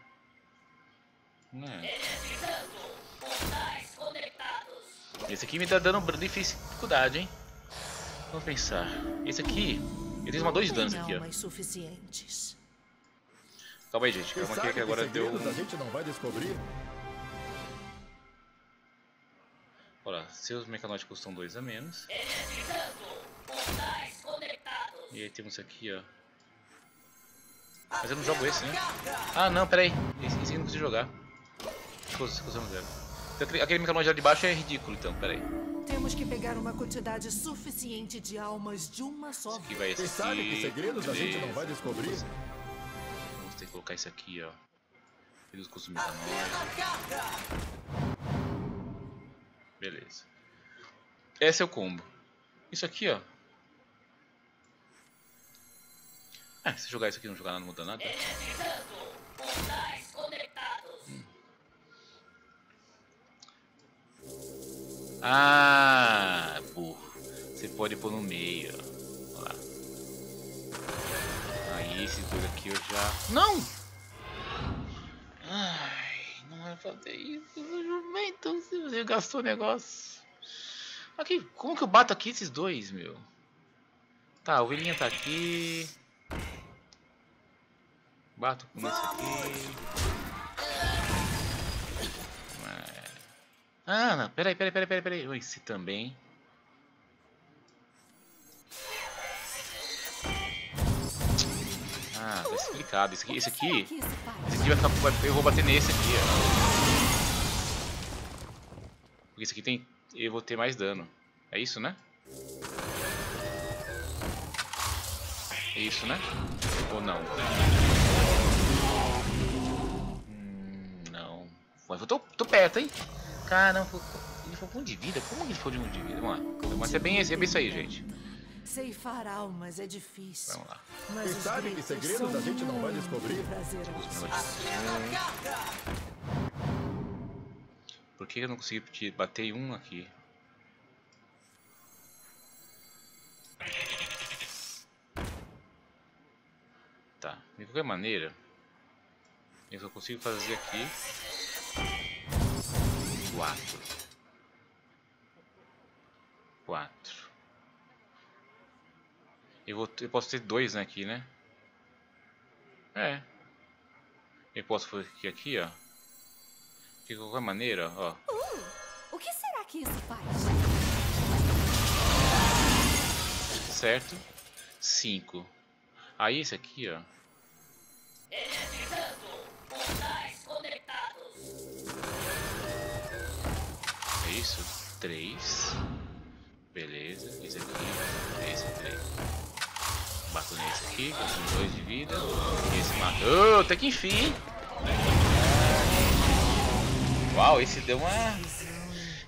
Não é. Esse aqui me tá dando dificuldade, hein? Vamos pensar. Esse aqui... Ele tem uma dois de danos aqui, ó. Calma aí, gente, calma aqui que agora deu um... Olha lá, seus mecanóticos são dois a menos. E aí temos aqui, ó. Mas eu não jogo esse, né? Ah, não, peraí. Esse, esse aqui não consigo jogar. Escusamos zero. Então, aquele, aquele mecanótico lá de baixo é ridículo, então, peraí. Temos que pegar uma quantidade suficiente de almas de uma só vez. Vocês sabem que segredos a gente não vai descobrir? Tem que colocar isso aqui, ó. Reduz o custo da nova. Beleza. Esse é o combo. Isso aqui, ó. Ah, se jogar isso aqui não jogar nada, não muda nada. Hum. Ah, burro. Você pode pôr no meio, ó. Esse dois aqui eu já... Não! Ai, não é fazer isso, jumento, você gastou o negócio. Aqui, como que eu bato aqui esses dois, meu? Tá, a ovelhinha tá aqui. Bato com esse aqui. Ah, não, peraí, peraí, peraí, peraí, peraí. Esse também. Ah, tá explicado. Esse aqui, esse aqui, esse aqui vai ficar, eu vou bater nesse aqui, ó. Porque esse aqui tem, eu vou ter mais dano. É isso, né? É isso, né? Ou não? Hum, não. Mas eu tô, tô perto, hein? Caramba, ele foi com um de vida. Como que ele foi de um de vida? Vamos lá. Mas é bem, é bem isso aí, gente. Ceifar almas é difícil. Vamos lá. Mas vocês sabem que segredos a gente não vai descobrir? Por que eu não consegui te bater um aqui? Tá, de qualquer maneira, eu só consigo fazer aqui quatro. Quatro. Eu, vou, eu posso ter dois, né, aqui, né? É. Eu posso fazer aqui, aqui, ó. De qualquer maneira, ó. Uh, o que será que isso faz? Certo. Cinco. Aí esse aqui, ó. É isso. Três. Beleza. Esse aqui. Esse três. Bato nesse aqui. Com dois de vida. Esse matou. Oh, até que enfim. Uau, esse deu uma...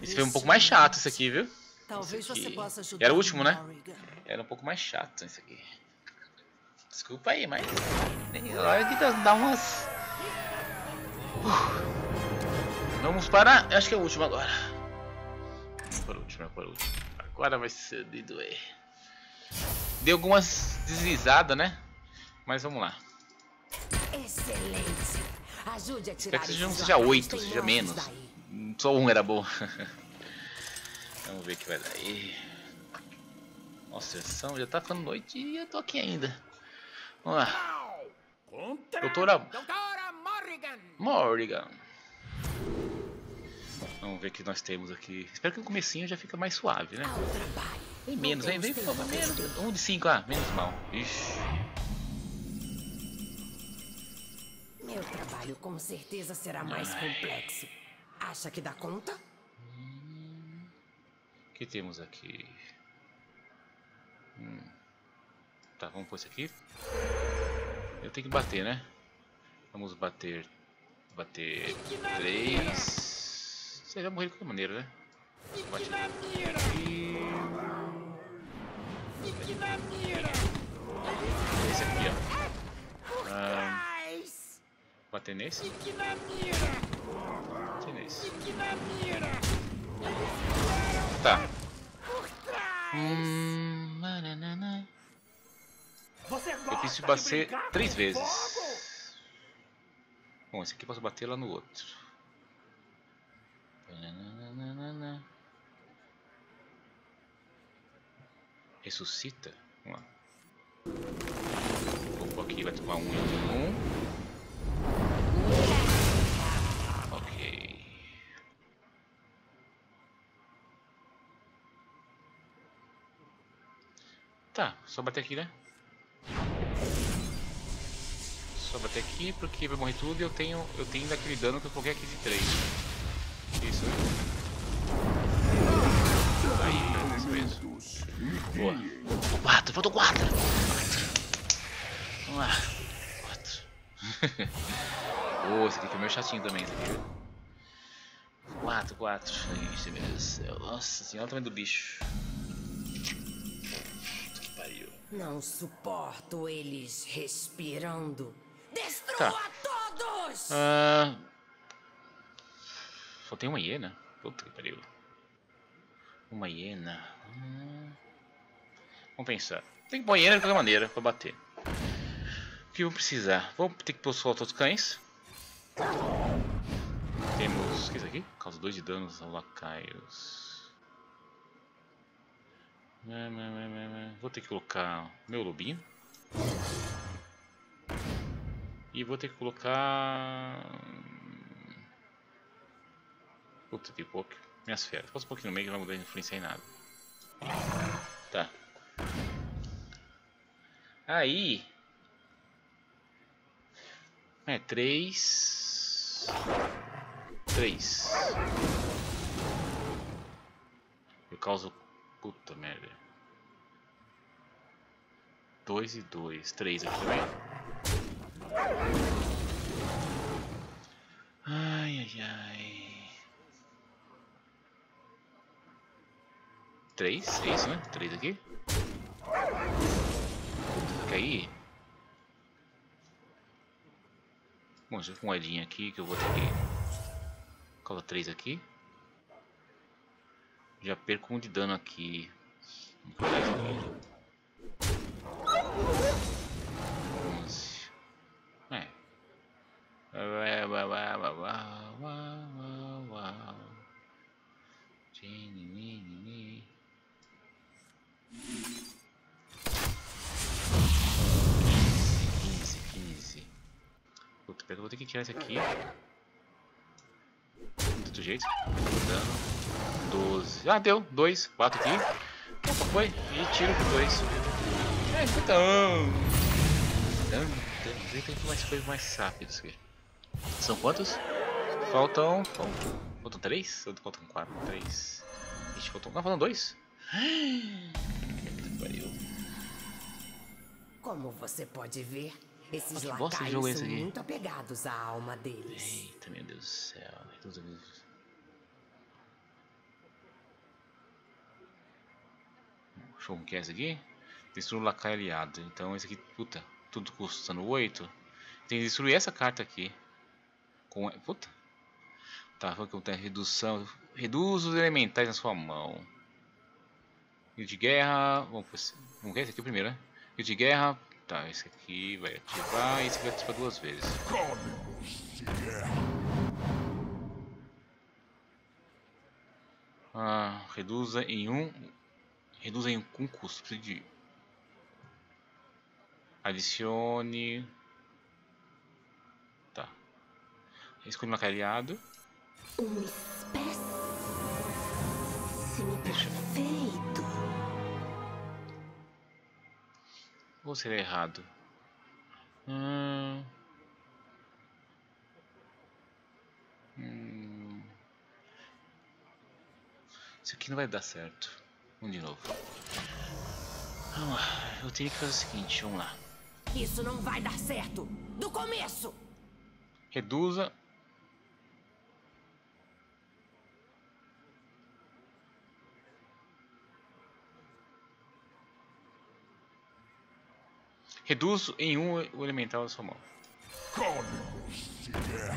Esse foi um pouco mais chato, esse aqui, viu? Talvez aqui... você possa ajudar. Era o último, né? Era um pouco mais chato esse aqui. Desculpa aí, mas... Olha que dá umas... Uh. Vamos para... Acho que é o último agora. Por último, por último. Agora vai ser de doer. Deu algumas deslizadas, né? Mas vamos lá. Excelente. Ajude a tirar. Quer que seja, não seja oito, seja menos. Daí. Só um era bom. Vamos ver o que vai dar aí. Nossa, sessão já tá ficando noite e eu tô aqui ainda. Vamos lá. Doutora... Doutora Morrigan. Morrigan. Vamos ver o que nós temos aqui. Espero que no comecinho já fica mais suave, né? Vem menos, vem, vem, menos. Um de cinco, ah, menos mal. Ixi. Meu trabalho com certeza será mais Ai. complexo. Acha que dá conta? Hum, que temos aqui? Hum. Tá, vamos pôr isso aqui. Eu tenho que bater, né? Vamos bater. Bater três. Você já morreu de qualquer maneira, né? Bate aqui. Esse aqui, ó. Ah, bater nesse? Bater nesse. Tá. Hum, eu preciso bater três vezes. Bom, esse aqui eu posso bater lá no outro. Ressuscita? Vamos lá. Opa, aqui vai tomar um e um. Tá, só bater aqui, né? Só bater aqui porque vai morrer tudo e eu tenho, eu tenho daquele dano que eu coloquei aqui de três. Isso. Aí, isso mesmo. Boa. Quatro, faltou quatro. Vamos lá. Quatro. Oh, esse aqui foi meio chatinho também, esse aqui. Quatro, quatro. Isso mesmo. Nossa senhora, também do bicho. Não suporto eles respirando. Destrua tá. todos! Ah, só tem uma hiena? Puta que pariu. Uma hiena. Hum. Vamos pensar. Tem que pôr hiena de qualquer maneira pra bater. O que eu vou precisar? Vou ter que pôr soltar os cães. Temos. O que é isso aqui? Causa dois de danos aos lacaios. Vou ter que colocar meu lobinho. E vou ter que colocar... Puta, tem pouco. Minhas feras. Posso um pouquinho no meio que não vai influenciar em nada. Tá. Aí. É, três. Três. Eu causo... Puta merda. Dois e dois. Três aqui também. Ai, ai, ai. Três? É isso, né? Três aqui. Fica aí. Bom, já com um olhinho aqui que eu vou ter que... Cala três aqui. Já perco um de dano aqui. onze. É. quinze, quinze, quinze. Puta, eu vou ter que tirar esse aqui. De outro jeito. doze. Ah, deu. dois. Bato aqui. Opa, foi. E tiro com dois. É, então. Tem que mais coisas mais rápidas aqui. São quantos? Faltam. Faltam três? Faltam quatro? três. Ixi, faltam. Não, faltam dois? Como você pode ver, esses lacaios são muito apegados à alma deles. Eita, meu Deus do céu. Reduz a minha. Show, o que é esse aqui? Destrua o lacaio aliado. Então, esse aqui, puta, tudo custando oito. Tem que destruir essa carta aqui. Com. Puta. Tá, foi que eu tenho redução. Reduz os elementais na sua mão. E de guerra. Vamos ver esse aqui primeiro, né? E de guerra. Tá, esse aqui vai ativar. E esse aqui vai ativar duas vezes. Códigos de guerra. Ah, reduza em um. Reduza em um custo. Preciso de. Adicione. Tá. Escolhe uma aliado. Uma espécie. Perfeito. Ou seria errado? Hum. Hum. Isso aqui não vai dar certo. Vamos de novo. Vamos lá. Eu tenho que fazer o seguinte, vamos lá. Isso não vai dar certo. Do começo. Reduza. Reduzo em um o elemental da sua mão. Códigos de guerra.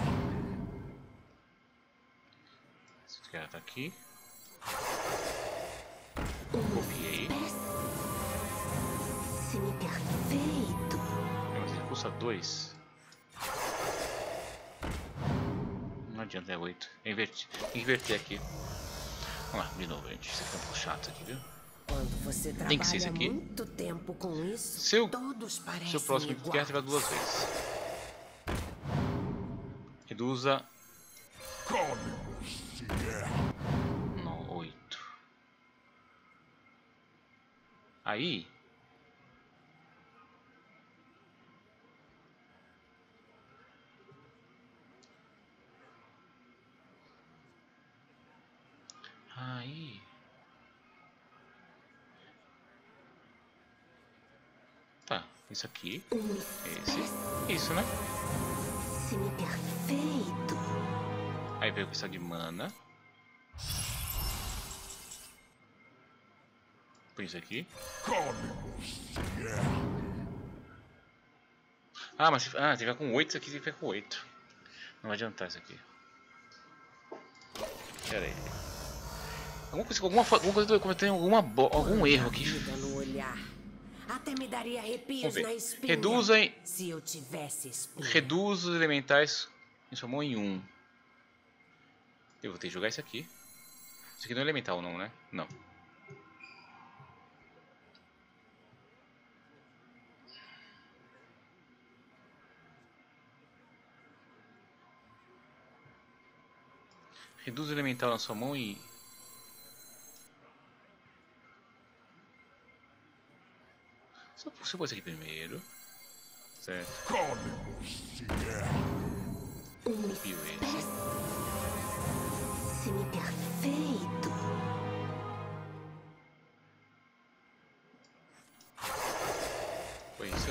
Esse cara tá aqui. Copiei. Sim, perfeito. Mas ele custa dois. Não adianta, é oito. Tem que inverter aqui. Vamos lá, de novo, gente. Isso aqui é um pouco chato aqui, viu? Quando você tem que ser isso aqui. Muito tempo com isso, seu, todos seu próximo iguais. Quer ativar duas vezes. Reduza. Códigos de guerra. Não, oito. Aí. Aí. Tá, isso aqui, esse, isso, né? Sim, perfeito. Aí veio com essa de mana. Põe isso aqui. Ah, mas ah, se tiver com oito, isso aqui fica com oito. Não vai adiantar isso aqui. Pera aí. Alguma coisa, alguma, alguma coisa, eu tenho alguma, algum erro aqui. Até me daria arrepios na espinha. Reduza em... Se eu tivesse espinha. Reduz os elementais em sua mão em um. Eu vou ter que jogar isso aqui. Isso aqui não é elemental não, né? Não. Reduz o elemental na sua mão e... Você pôs aqui primeiro. Certo. Copio esse. Sim, perfeito. Foi isso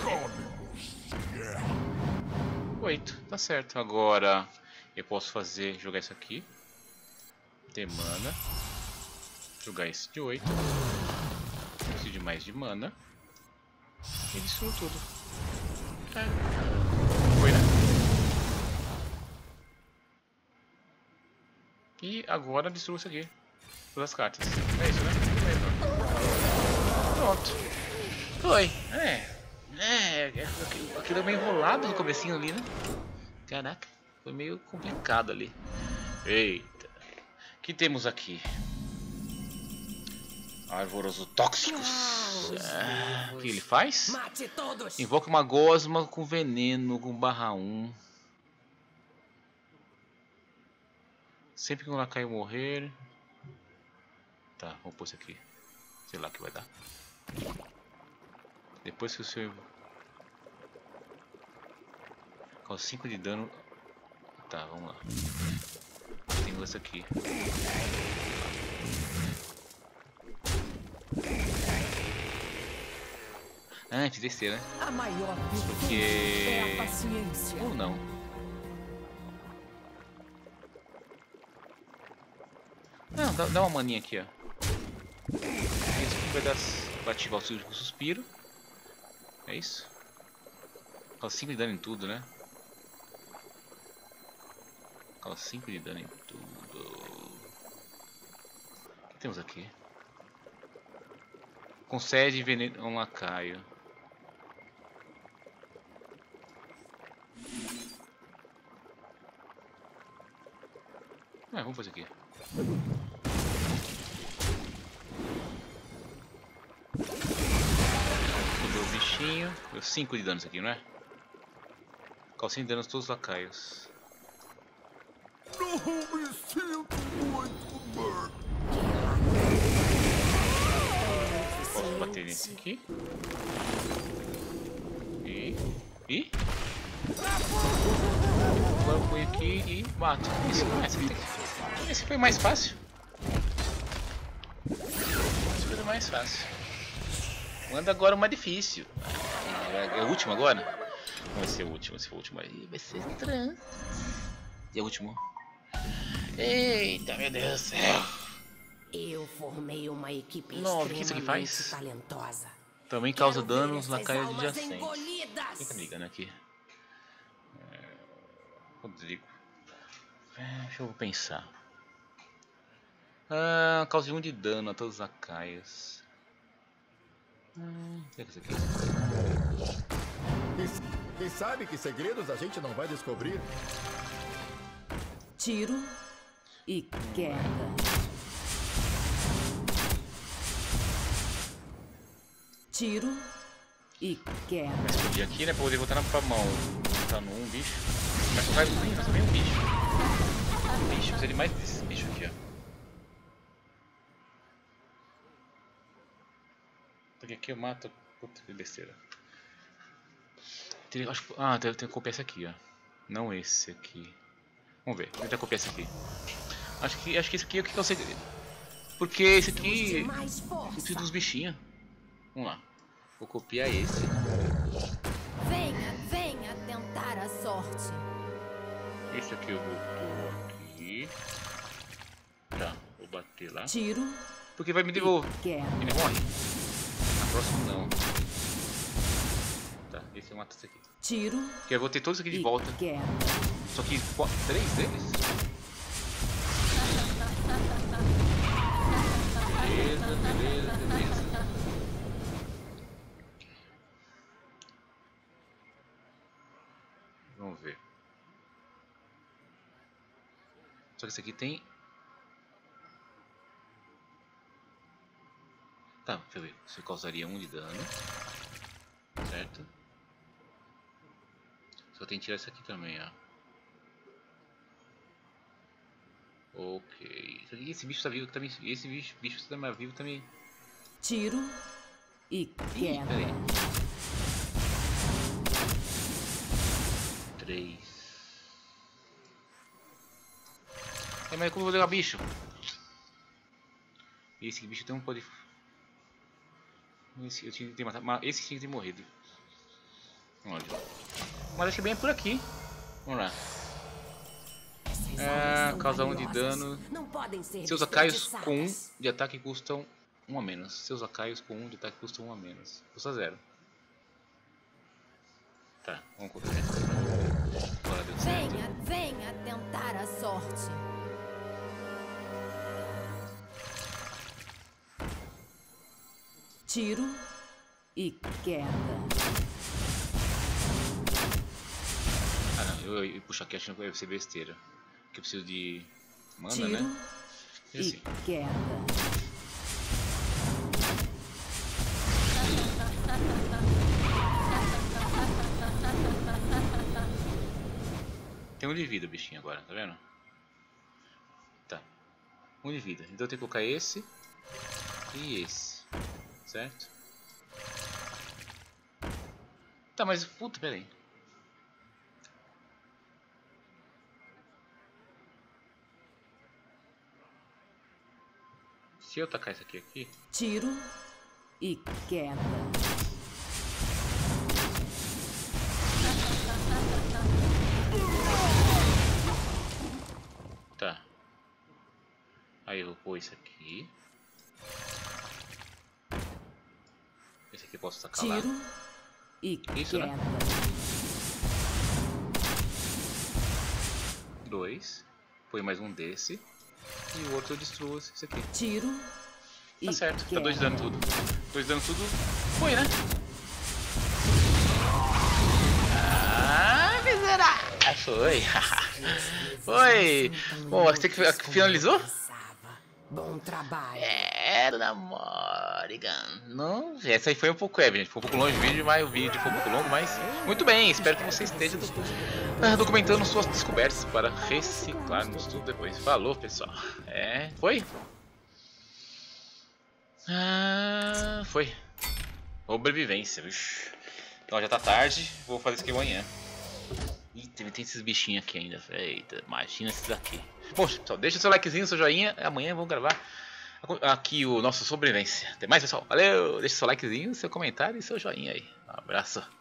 aí. Oito. Tá certo. Agora eu posso fazer, jogar isso aqui. Ter mana. Jogar esse de oito. Preciso de mais de mana. Isso tudo. É. Foi, né? E agora destrua isso aqui. Todas as cartas. É isso, né? É. Pronto. Foi. É. É. Aquilo é meio enrolado no comecinho ali, né? Caraca. Foi meio complicado ali. Eita. O que temos aqui? Arvoroso tóxicos. Ah, o que ele faz? Mate todos. Invoca uma gosma com veneno com barra um. Sempre que um lacaio morrer. Tá, vou pôr isso aqui. Sei lá o que vai dar. Depois que o seu. Causa cinco de dano. Tá, vamos lá. Tem esse aqui. Antes de ser, né? A maior Porque... é a paciência. Ou não. Não, dá, dá uma maninha aqui, ó. Isso aqui vai dar pra ativar o circo suspiro. É isso? Causa cinco de dano em tudo, né? Causa cinco de dano em tudo. O que temos aqui? Concede veneno a um lacaio. Ah, vamos fazer aqui. Fudeu o bichinho. Deu cinco de danos aqui, não é? Calcinha de danos todos os lacaios. Não me sinto muito bem. Posso bater nesse aqui? E. E. Agora eu ponho aqui e mato. Isso não é, esse, aqui. Esse foi mais fácil. Esse foi mais fácil. Manda agora o mais difícil. É o último agora? Não vai ser o último, esse foi o último aí. Vai ser trans. E é o último. Eita, meu Deus do céu. Eu formei uma equipe extremamente talentosa. Também causa danos na caia adjacente. Quem tá ligando aqui? É... Rodrigo. É, deixa eu pensar. Ah, causa um de dano a todas as lacaias. Hum, o que é isso aqui? Quem sabe que segredos a gente não vai descobrir? Tiro e queda. Tiro e queda. Mas podia aqui, né? Pra poder voltar na pra mão. Voltar num bicho. Mas só vai um, mas também um bicho. Um bicho, precisa de mais desse bicho aqui, ó. Porque aqui eu mato. Puta que besteira. Tem, acho, ah, tem que copiar esse aqui, ó. Não esse aqui. Vamos ver, vou tentar copiar esse aqui. Acho que, acho que esse aqui é o que é o segredo. Porque esse aqui. Eu preciso dos bichinhos. Vamos lá. Vou copiar esse. Venha, venha tentar a sorte. Esse aqui eu vou pôr aqui. Tá, vou bater lá. Tiro. Porque vai me devolver. Ele morre. Na próxima não. Tá, esse eu mato esse aqui. Tiro. Porque eu vou ter todos aqui de volta. Queda. Só que quatro, três deles. Beleza, beleza, beleza. Vamos ver. Só que esse aqui tem. Tá, deixa eu ver. Isso causaria um de dano. Certo? Só tem que tirar isso aqui também, ó. Ok. E esse bicho tá vivo também. Tá me... Esse bicho, bicho tá mais vivo também. Tá me... Tiro e queda. É, mas como eu vou pegar bicho? Esse bicho então pode. Esse eu tinha que ter matado. Esse tinha que ter morrido. Olha. Mas acho que bem é por aqui. Vamos lá. Ah, causa um de dano. Seus lacaios com um de ataque custam um a menos. Seus lacaios com um de ataque custam um a menos. Custa zero. Tá, vamos correr. Agora deu certo. Venha, venha tentar a sorte. Tiro e queda. Ah, não. Eu, eu, eu puxar aqui achando que vai ser besteira. Que eu preciso de... Mana, Tiro né? Tiro e assim. queda. Tem um de vida o bichinho agora, tá vendo? Tá. Um de vida. Então eu tenho que colocar esse e esse. Certo? Tá, mas puta, pera aí. Se eu tacar isso aqui aqui... Tiro e queda. Tá. Aí eu vou pôr isso aqui. Esse aqui eu posso tacar lá. Tiro e isso, queda. Né? Dois. Põe mais um desse. E o outro eu destruo esse aqui. Tiro e tá certo. Queda. Tá dois de dano tudo. Dois de dano tudo. Põe, né? Ah, miserável! Foi. Foi. Bom, você que finalizou? Bom trabalho. É, Doutora Morrigan. Não, essa aí foi um pouco, é, gente. Foi um pouco longe o vídeo, mas o vídeo foi um pouco longo, mas muito bem. Espero que você esteja documentando suas descobertas para reciclarmos tudo depois. Falou, pessoal. É, foi. Ah, foi. Sobrevivência, bicho. Então já tá tarde. Vou fazer isso aqui amanhã. Ih, tem, tem esses bichinhos aqui ainda. Eita, imagina esses aqui. Poxa, pessoal, deixa o seu likezinho, seu joinha. Amanhã vamos gravar aqui o nosso sobrevivência. Até mais, pessoal. Valeu. Deixa o seu likezinho, seu comentário e seu joinha aí. Um abraço.